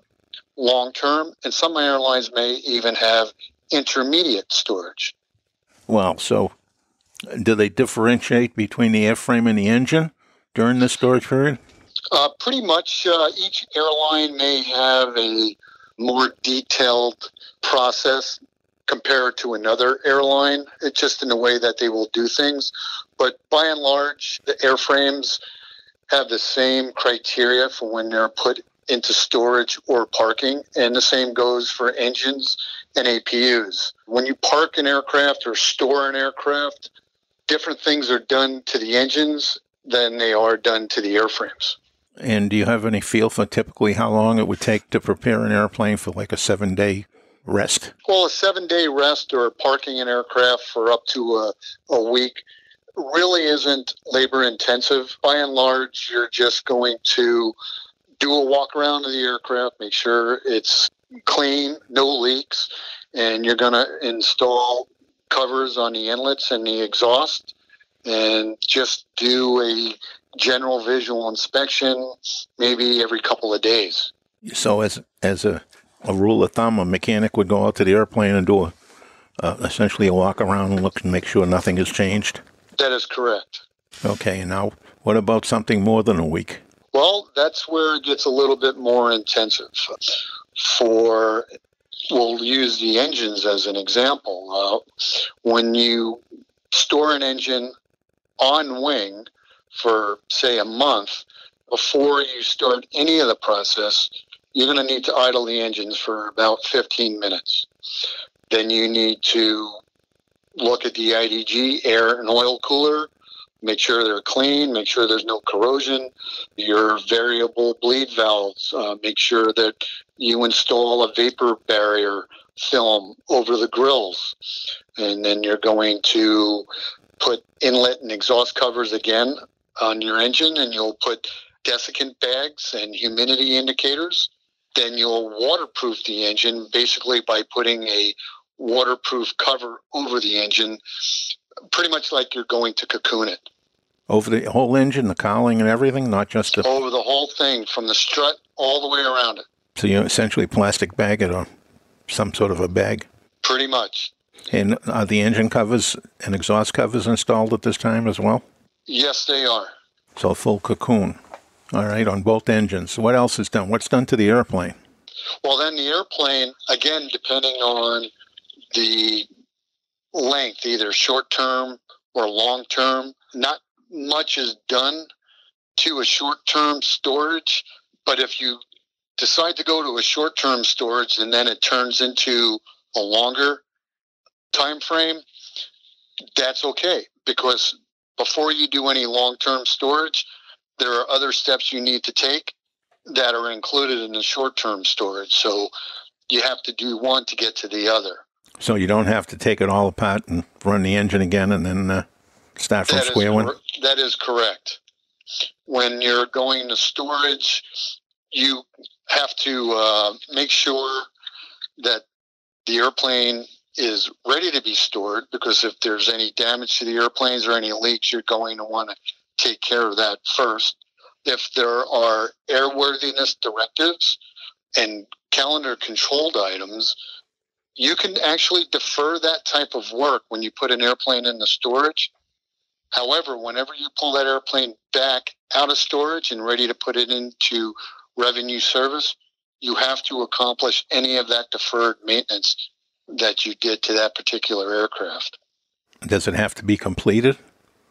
long term, and some airlines may even have intermediate storage. Wow. So do they differentiate between the airframe and the engine during the storage period? Uh, pretty much uh, each airline may have a more detailed process compared to another airline. It's just in the way that they will do things. But by and large, the airframes have the same criteria for when they're put into storage or parking, and the same goes for engines and A P Us. When you park an aircraft or store an aircraft, different things are done to the engines than they are done to the airframes. And do you have any feel for typically how long it would take to prepare an airplane for like a seven-day rest? Well, a seven-day rest or parking an aircraft for up to a, a week really isn't labor-intensive. By and large, you're just going to do a walk around of the aircraft, make sure it's clean, no leaks, and you're going to install covers on the inlets and the exhaust and just do a general visual inspection maybe every couple of days. So as as a, a rule of thumb, a mechanic would go out to the airplane and do a, uh, essentially a walk around and look and make sure nothing has changed? That is correct. Okay, now what about something more than a week? Well, that's where it gets a little bit more intensive. For, we'll use the engines as an example. Uh, when you store an engine on wing for, say, a month, before you start any of the process, you're going to need to idle the engines for about fifteen minutes. Then you need to look at the I D G air and oil cooler, make sure they're clean, make sure there's no corrosion, your variable bleed valves, uh, make sure that you install a vapor barrier film over the grills. And then you're going to put inlet and exhaust covers again on your engine, and you'll put desiccant bags and humidity indicators. Then you'll waterproof the engine basically by putting a waterproof cover over the engine, pretty much like you're going to cocoon it. Over the whole engine, the cowling and everything, not just the... Over the whole thing, from the strut all the way around it. So you essentially plastic bag it or some sort of a bag? Pretty much. And are the engine covers and exhaust covers installed at this time as well? Yes, they are. So full cocoon. All right, on both engines. What else is done? What's done to the airplane? Well, then the airplane, again, depending on the length, either short-term or long-term, not much is done to a short-term storage, but if you decide to go to a short-term storage and then it turns into a longer time frame, that's okay, because before you do any long-term storage, there are other steps you need to take that are included in the short-term storage. So you have to do one to get to the other. So you don't have to take it all apart and run the engine again and then uh, start from square one? That is correct. When you're going to storage, you have to uh, make sure that the airplane is ready to be stored, because if there's any damage to the airplanes or any leaks, you're going to want to take care of that first. If there are airworthiness directives and calendar-controlled items, you can actually defer that type of work when you put an airplane in the storage. However, whenever you pull that airplane back out of storage and ready to put it into revenue service, you have to accomplish any of that deferred maintenance that you did to that particular aircraft. Does it have to be completed?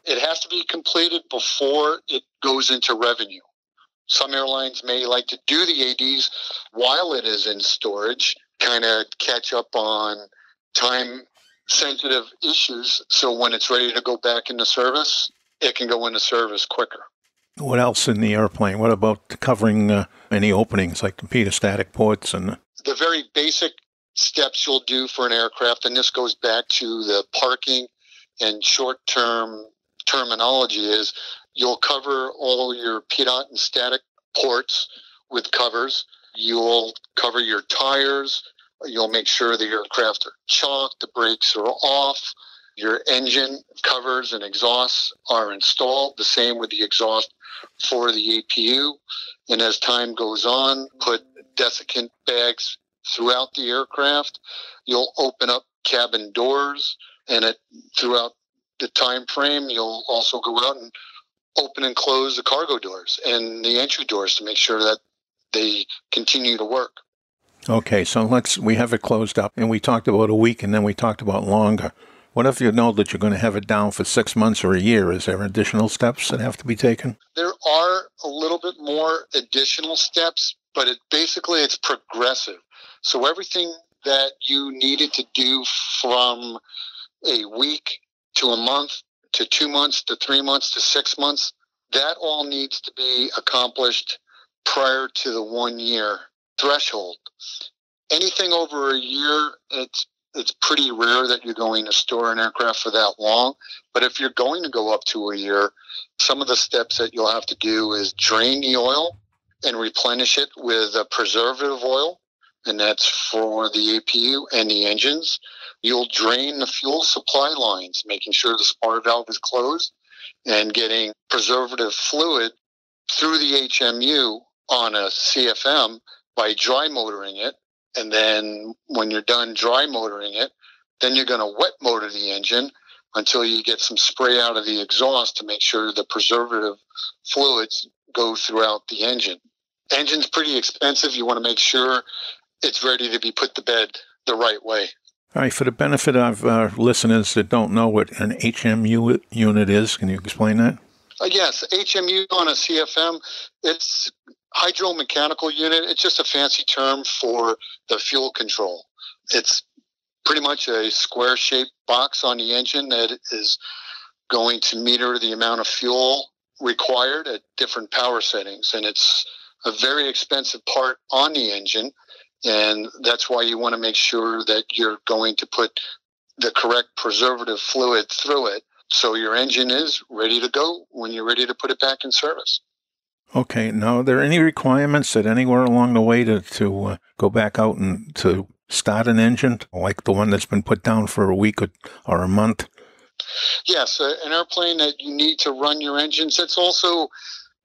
It has to be completed before it goes into revenue. Some airlines may like to do the A Ds while it is in storage, kind of catch up on time-sensitive issues, so when it's ready to go back into service, it can go into service quicker. What else in the airplane? What about covering uh, any openings, like helistatic ports? And the very basic steps you'll do for an aircraft, and this goes back to the parking and short-term terminology, is you'll cover all your pedant and static ports with covers. You'll cover your tires. You'll make sure the aircraft are chalked, the brakes are off, Your engine covers and exhausts are installed, the same with the exhaust for the A P U. And as time goes on, put desiccant bags throughout the aircraft. You'll open up cabin doors, and it, throughout the time frame, you'll also go out and open and close the cargo doors and the entry doors to make sure that they continue to work. Okay, so let's, we have it closed up, and we talked about a week, and then we talked about longer. What if you know that you're going to have it down for six months or a year? Is there additional steps that have to be taken? There are a little bit more additional steps, but it basically it's progressive. So everything that you needed to do from a week to a month to two months to three months to six months, that all needs to be accomplished prior to the one-year threshold. Anything over a year, it's it's pretty rare that you're going to store an aircraft for that long. But if you're going to go up to a year, some of the steps that you'll have to do is drain the oil and replenish it with a preservative oil, and that's for the A P U and the engines. You'll drain the fuel supply lines, making sure the spar valve is closed and getting preservative fluid through the H M U on a C F M by dry motoring it. And then when you're done dry motoring it, then you're going to wet motor the engine until you get some spray out of the exhaust to make sure the preservative fluids go throughout the engine. Engine's pretty expensive. You want to make sure it's ready to be put to bed the right way. All right, for the benefit of our listeners that don't know what an H M U unit is, can you explain that? Uh, yes, H M U on a C F M, it's hydromechanical unit. It's just a fancy term for the fuel control. It's pretty much a square-shaped box on the engine that is going to meter the amount of fuel required at different power settings, and it's a very expensive part on the engine. And that's why you want to make sure that you're going to put the correct preservative fluid through it so your engine is ready to go when you're ready to put it back in service. Okay. Now, are there any requirements that anywhere along the way to, to uh, go back out and to start an engine, like the one that's been put down for a week or, or a month? Yes. Uh, an airplane that you need to run your engines, it's also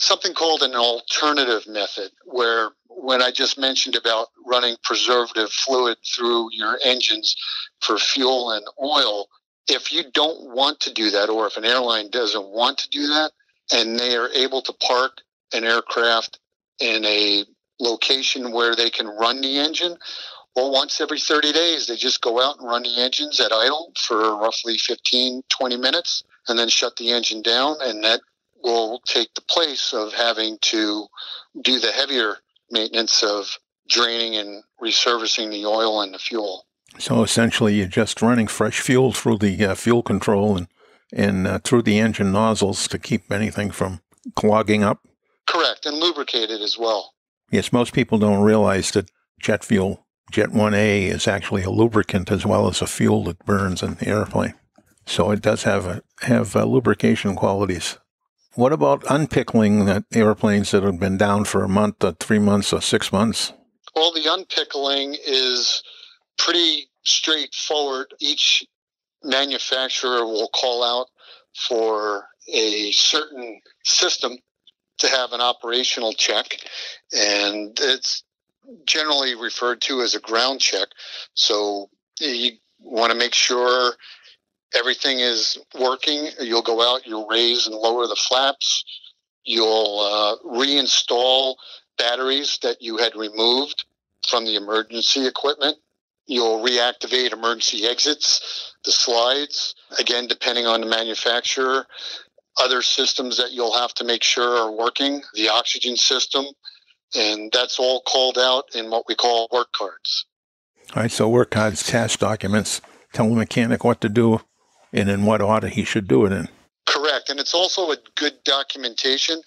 something called an alternative method, where when I just mentioned about running preservative fluid through your engines for fuel and oil, if you don't want to do that, or if an airline doesn't want to do that, and they are able to park an aircraft in a location where they can run the engine, well, once every thirty days, they just go out and run the engines at idle for roughly fifteen, twenty minutes, and then shut the engine down, and that will take the place of having to do the heavier maintenance of draining and reservicing the oil and the fuel. So essentially, you're just running fresh fuel through the uh, fuel control and, and uh, through the engine nozzles to keep anything from clogging up? Correct, and lubricated as well. Yes, most people don't realize that jet fuel, Jet one A, is actually a lubricant as well as a fuel that burns in the airplane. So it does have, a, have uh, lubrication qualities. What about unpickling that airplanes that have been down for a month or three months or six months? Well, the unpickling is pretty straightforward. Each manufacturer will call out for a certain system to have an operational check, and it's generally referred to as a ground check. So you want to make sure everything is working. You'll go out, you'll raise and lower the flaps. You'll uh, reinstall batteries that you had removed from the emergency equipment. You'll reactivate emergency exits, the slides. Again, depending on the manufacturer, other systems that you'll have to make sure are working, the oxygen system, and that's all called out in what we call work cards. All right, so work cards, task documents, tell the mechanic what to do and in what order he should do it in. Correct. And it's also a good documentation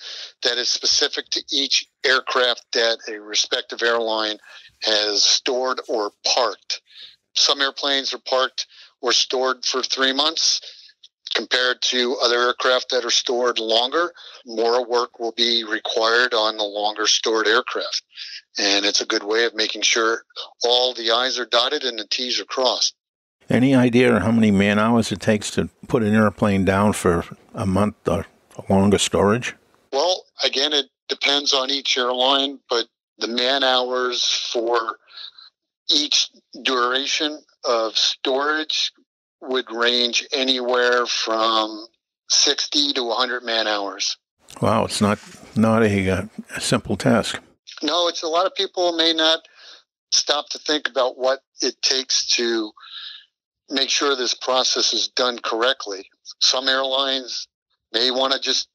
that is specific to each aircraft that a respective airline has stored or parked. Some airplanes are parked or stored for three months compared to other aircraft that are stored longer. More work will be required on the longer stored aircraft. And it's a good way of making sure all the I's are dotted and the T's are crossed. Any idea how many man hours it takes to put an airplane down for a month or longer storage? Well, again, it depends on each airline, but the man hours for each duration of storage would range anywhere from sixty to one hundred man hours. Wow, it's not not a, a simple task. No, it's a lot of people may not stop to think about what it takes to make sure this process is done correctly. Some airlines may want to just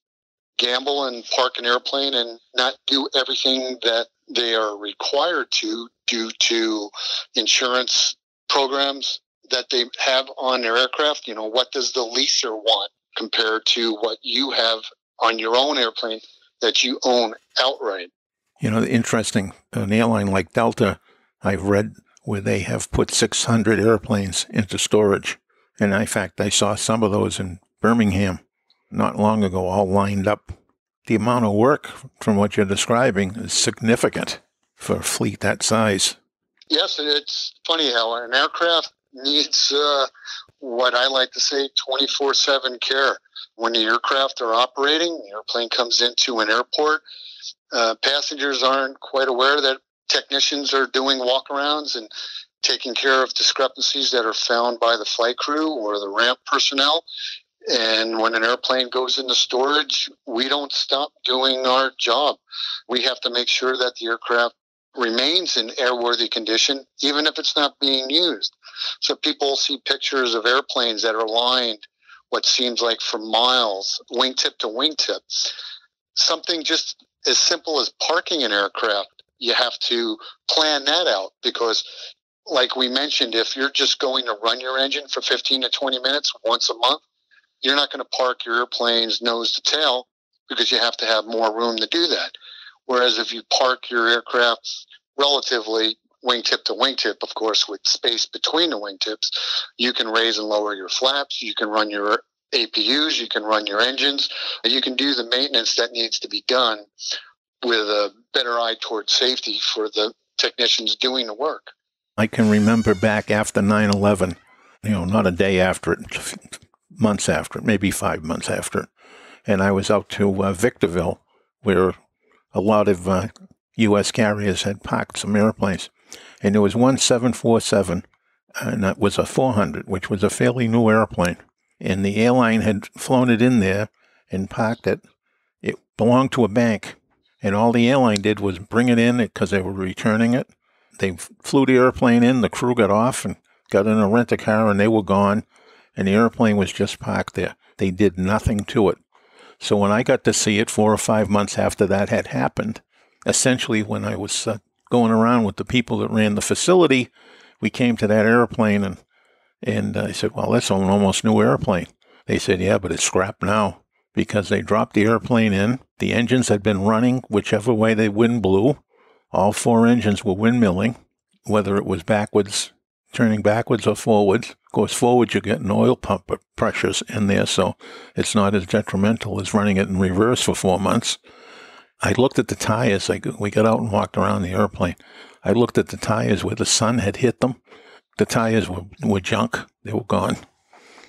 gamble and park an airplane and not do everything that they are required to due to insurance programs that they have on their aircraft. You know, what does the leaser want compared to what you have on your own airplane that you own outright? You know, interesting, an airline like Delta, I've read where they have put six hundred airplanes into storage. And in fact, I saw some of those in Birmingham not long ago, all lined up. The amount of work from what you're describing is significant for a fleet that size. Yes, it's funny how an aircraft needs uh, what I like to say twenty-four seven care. When the aircraft are operating, the airplane comes into an airport, uh, passengers aren't quite aware that technicians are doing walkarounds and taking care of discrepancies that are found by the flight crew or the ramp personnel. And when an airplane goes into storage, we don't stop doing our job. We have to make sure that the aircraft remains in airworthy condition, even if it's not being used. So people see pictures of airplanes that are lined what seems like for miles, wingtip to wingtip. Something just as simple as parking an aircraft, you have to plan that out because, like we mentioned, if you're just going to run your engine for fifteen to twenty minutes once a month, you're not going to park your airplanes nose to tail because you have to have more room to do that. Whereas if you park your aircraft relatively wingtip to wingtip, of course, with space between the wingtips, you can raise and lower your flaps, you can run your A P Us, you can run your engines, and you can do the maintenance that needs to be done with a better eye toward safety for the technicians doing the work. I can remember back after nine eleven, you know, not a day after it, months after, maybe five months after. And I was out to uh, Victorville, where a lot of uh, U S carriers had parked some airplanes. And there was one seven forty-seven, and that was a four hundred, which was a fairly new airplane. And the airline had flown it in there and parked it. It belonged to a bank. And all the airline did was bring it in because they were returning it. They flew the airplane in, the crew got off and got in a rent-a-car, and they were gone. And the airplane was just parked there. They did nothing to it. So when I got to see it four or five months after that had happened, essentially when I was uh, going around with the people that ran the facility, we came to that airplane, and, and uh, I said, well, that's an almost new airplane. They said, yeah, but it's scrapped now because they dropped the airplane in. The engines had been running whichever way the wind blew. All four engines were windmilling, whether it was backwards, turning backwards or forwards. Of course, forward you're getting oil pump pressures in there, so it's not as detrimental as running it in reverse for four months. I looked at the tires. I, we got out and walked around the airplane. I looked at the tires where the sun had hit them. The tires were, were junk. They were gone,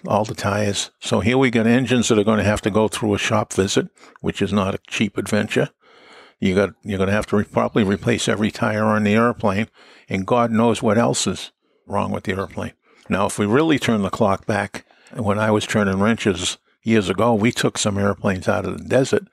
all the tires. So here we got engines that are going to have to go through a shop visit, which is not a cheap adventure. You got, you're going to have to re probably replace every tire on the airplane, and God knows what else is wrong with the airplane. Now, if we really turn the clock back, when I was turning wrenches years ago, we took some airplanes out of the desert,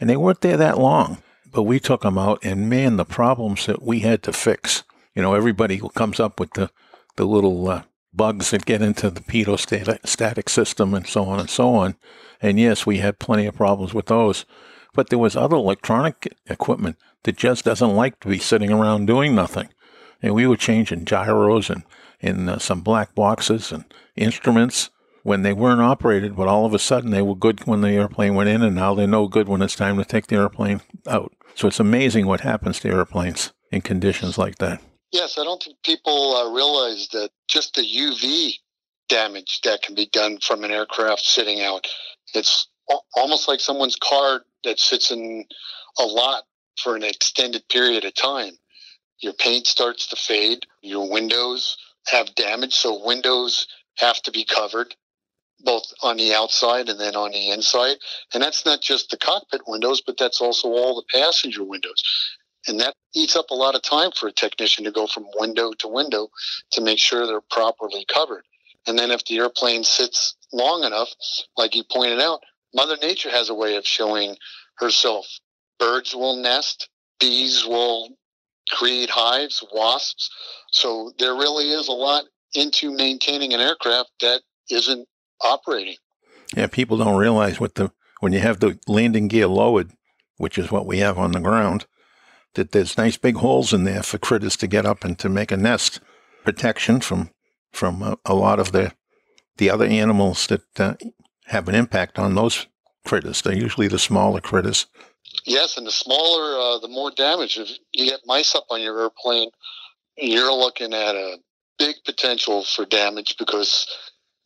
and they weren't there that long, but we took them out, and man, the problems that we had to fix. You know, everybody comes up with the, the little uh, bugs that get into the pitot-static system and so on and so on, and yes, we had plenty of problems with those, but there was other electronic equipment that just doesn't like to be sitting around doing nothing, and we were changing gyros and in uh, some black boxes and instruments when they weren't operated, but all of a sudden they were good when the airplane went in, and now they're no good when it's time to take the airplane out. So it's amazing what happens to airplanes in conditions like that. Yes, I don't think people uh, realize that just the U V damage that can be done from an aircraft sitting out. It's almost like someone's car that sits in a lot for an extended period of time. Your paint starts to fade, your windows have damage, so windows have to be covered, both on the outside and then on the inside. And that's not just the cockpit windows, but that's also all the passenger windows. And that eats up a lot of time for a technician to go from window to window to make sure they're properly covered. And then if the airplane sits long enough, like you pointed out, Mother Nature has a way of showing herself. Birds will nest, bees will create hives, wasps. So there really is a lot into maintaining an aircraft that isn't operating. Yeah, people don't realize what the when you have the landing gear lowered, which is what we have on the ground, that there's nice big holes in there for critters to get up and to make a nest. Protection from from a, a lot of the the other animals that uh, have an impact on those critters. They're usually the smaller critters. Yes, and the smaller, uh, the more damage. If you get mice up on your airplane, you're looking at a big potential for damage because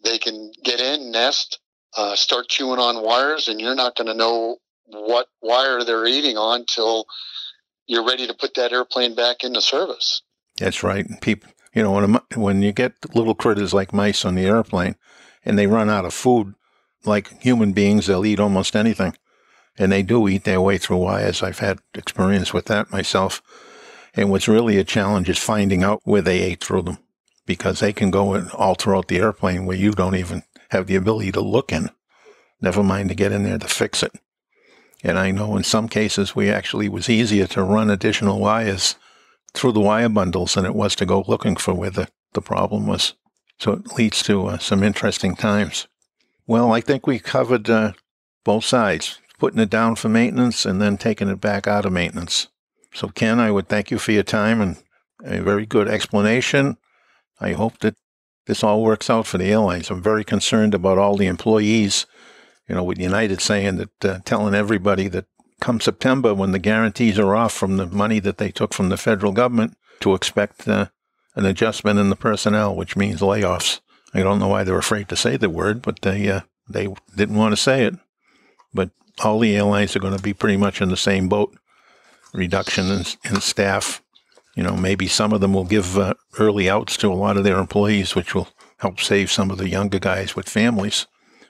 they can get in, nest, uh, start chewing on wires, and you're not going to know what wire they're eating on till you're ready to put that airplane back into service. That's right. People, you know, when a, when you get little critters like mice on the airplane and they run out of food, like human beings, they'll eat almost anything. And they do eat their way through wires. I've had experience with that myself. And what's really a challenge is finding out where they ate through them, because they can go and all throughout the airplane where you don't even have the ability to look in, never mind to get in there to fix it. And I know in some cases we actually it was easier to run additional wires through the wire bundles than it was to go looking for where the, the problem was. So it leads to uh, some interesting times. Well, I think we covered uh, both sides, putting it down for maintenance and then taking it back out of maintenance. So, Ken, I would thank you for your time and a very good explanation. I hope that this all works out for the airlines. I'm very concerned about all the employees, you know, with United saying that, uh, telling everybody that come September, when the guarantees are off from the money that they took from the federal government, to expect uh, an adjustment in the personnel, which means layoffs. I don't know why they're afraid to say the word, but they, uh, they didn't want to say it. But all the airlines are going to be pretty much in the same boat. Reduction in, in staff. You know, maybe some of them will give uh, early outs to a lot of their employees, which will help save some of the younger guys with families.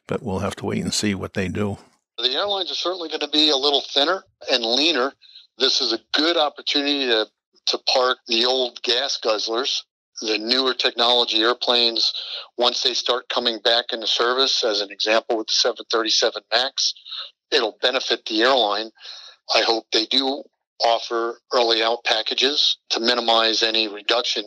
But we'll have to wait and see what they do. The airlines are certainly going to be a little thinner and leaner. This is a good opportunity to, to park the old gas guzzlers. The newer technology airplanes, once they start coming back into service, as an example with the seven thirty-seven MAX, it'll benefit the airline. I hope they do offer early out packages to minimize any reduction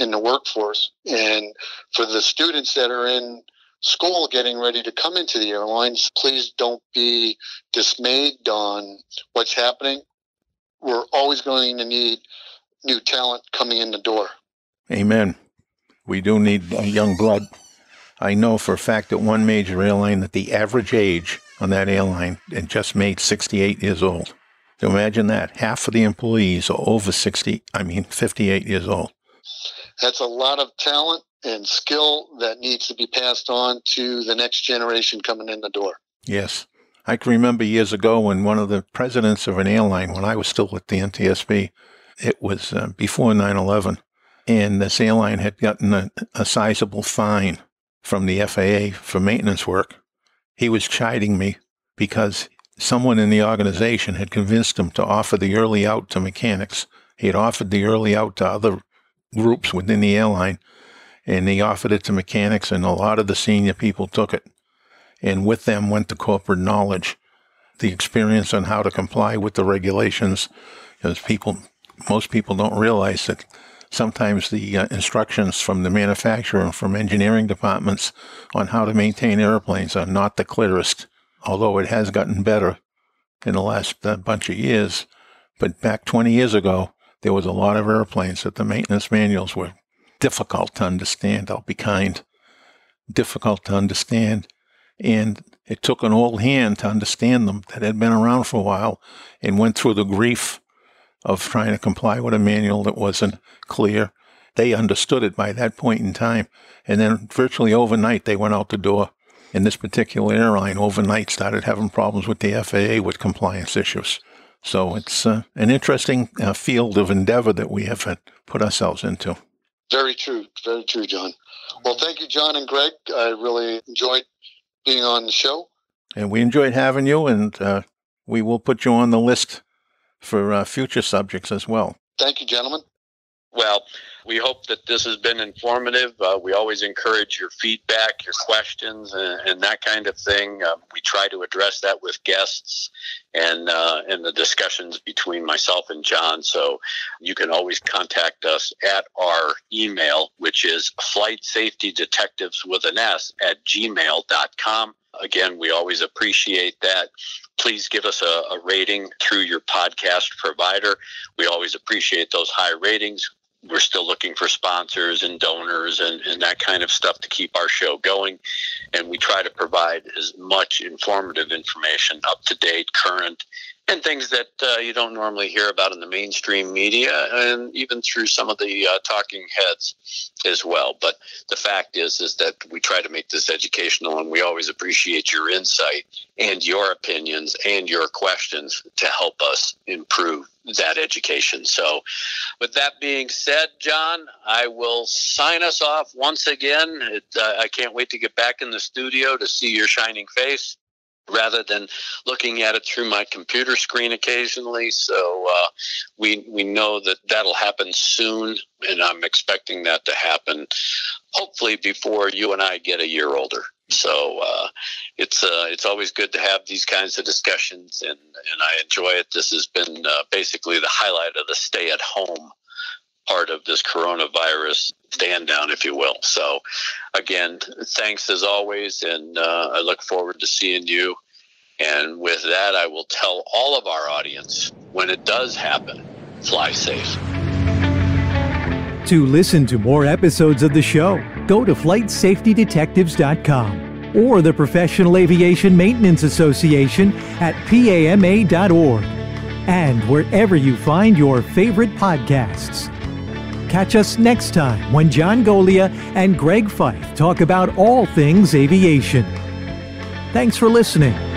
in the workforce. And for the students that are in school getting ready to come into the airlines, please don't be dismayed on what's happening. We're always going to need new talent coming in the door. Amen. We do need young blood. I know for a fact that one major airline that the average age on that airline had just made sixty-eight years old. So imagine that. Half of the employees are over sixty, I mean, fifty-eight years old. That's a lot of talent and skill that needs to be passed on to the next generation coming in the door. Yes. I can remember years ago when one of the presidents of an airline, when I was still with the N T S B, it was uh, before nine eleven, and this airline had gotten a, a sizable fine from the F A A for maintenance work. He was chiding me because someone in the organization had convinced him to offer the early out to mechanics. He had offered the early out to other groups within the airline, and he offered it to mechanics, and a lot of the senior people took it. And with them went the corporate knowledge, the experience on how to comply with the regulations, because people, most people don't realize that sometimes the uh, instructions from the manufacturer and from engineering departments on how to maintain airplanes are not the clearest, although it has gotten better in the last uh, bunch of years. But back twenty years ago, there was a lot of airplanes that the maintenance manuals were difficult to understand. I'll be kind. Difficult to understand. And it took an old hand to understand them that had been around for a while and went through the grief of trying to comply with a manual that wasn't clear. They understood it by that point in time. And then virtually overnight, they went out the door. And this particular airline overnight started having problems with the F A A with compliance issues. So it's uh, an interesting uh, field of endeavor that we have uh, put ourselves into. Very true. Very true, John. Well, thank you, John and Greg. I really enjoyed being on the show. And we enjoyed having you, and uh, we will put you on the list for uh, future subjects as well. Thank you, gentlemen. Well, we hope that this has been informative. Uh, we always encourage your feedback, your questions, and, and that kind of thing. Um, we try to address that with guests and uh, in the discussions between myself and John. So you can always contact us at our email, which is flight safety detectives with an S at gmail dot com. Again, we always appreciate that. Please give us a, a rating through your podcast provider. We always appreciate those high ratings. We're still looking for sponsors and donors and, and that kind of stuff to keep our show going. And we try to provide as much informative information, up-to-date, current, and things that uh, you don't normally hear about in the mainstream media and even through some of the uh, talking heads as well. But the fact is, is that we try to make this educational, and we always appreciate your insight and your opinions and your questions to help us improve that education. So with that being said, John, I will sign us off once again. It, uh, I can't wait to get back in the studio to see your shining face, rather than looking at it through my computer screen occasionally. So uh, we we know that that'll happen soon, and I'm expecting that to happen hopefully before you and I get a year older. So uh, it's uh, it's always good to have these kinds of discussions, and, and I enjoy it. This has been uh, basically the highlight of the stay-at-home part of this coronavirus stand down, if you will. So again, thanks as always, and uh, I look forward to seeing you. And with that, I will tell all of our audience, when it does happen, fly safe. To listen to more episodes of the show, go to flight safety detectives dot com or the Professional Aviation Maintenance Association at P A M A dot org, and wherever you find your favorite podcasts. Catch us next time when John Goglia and Greg Feith talk about all things aviation. Thanks for listening.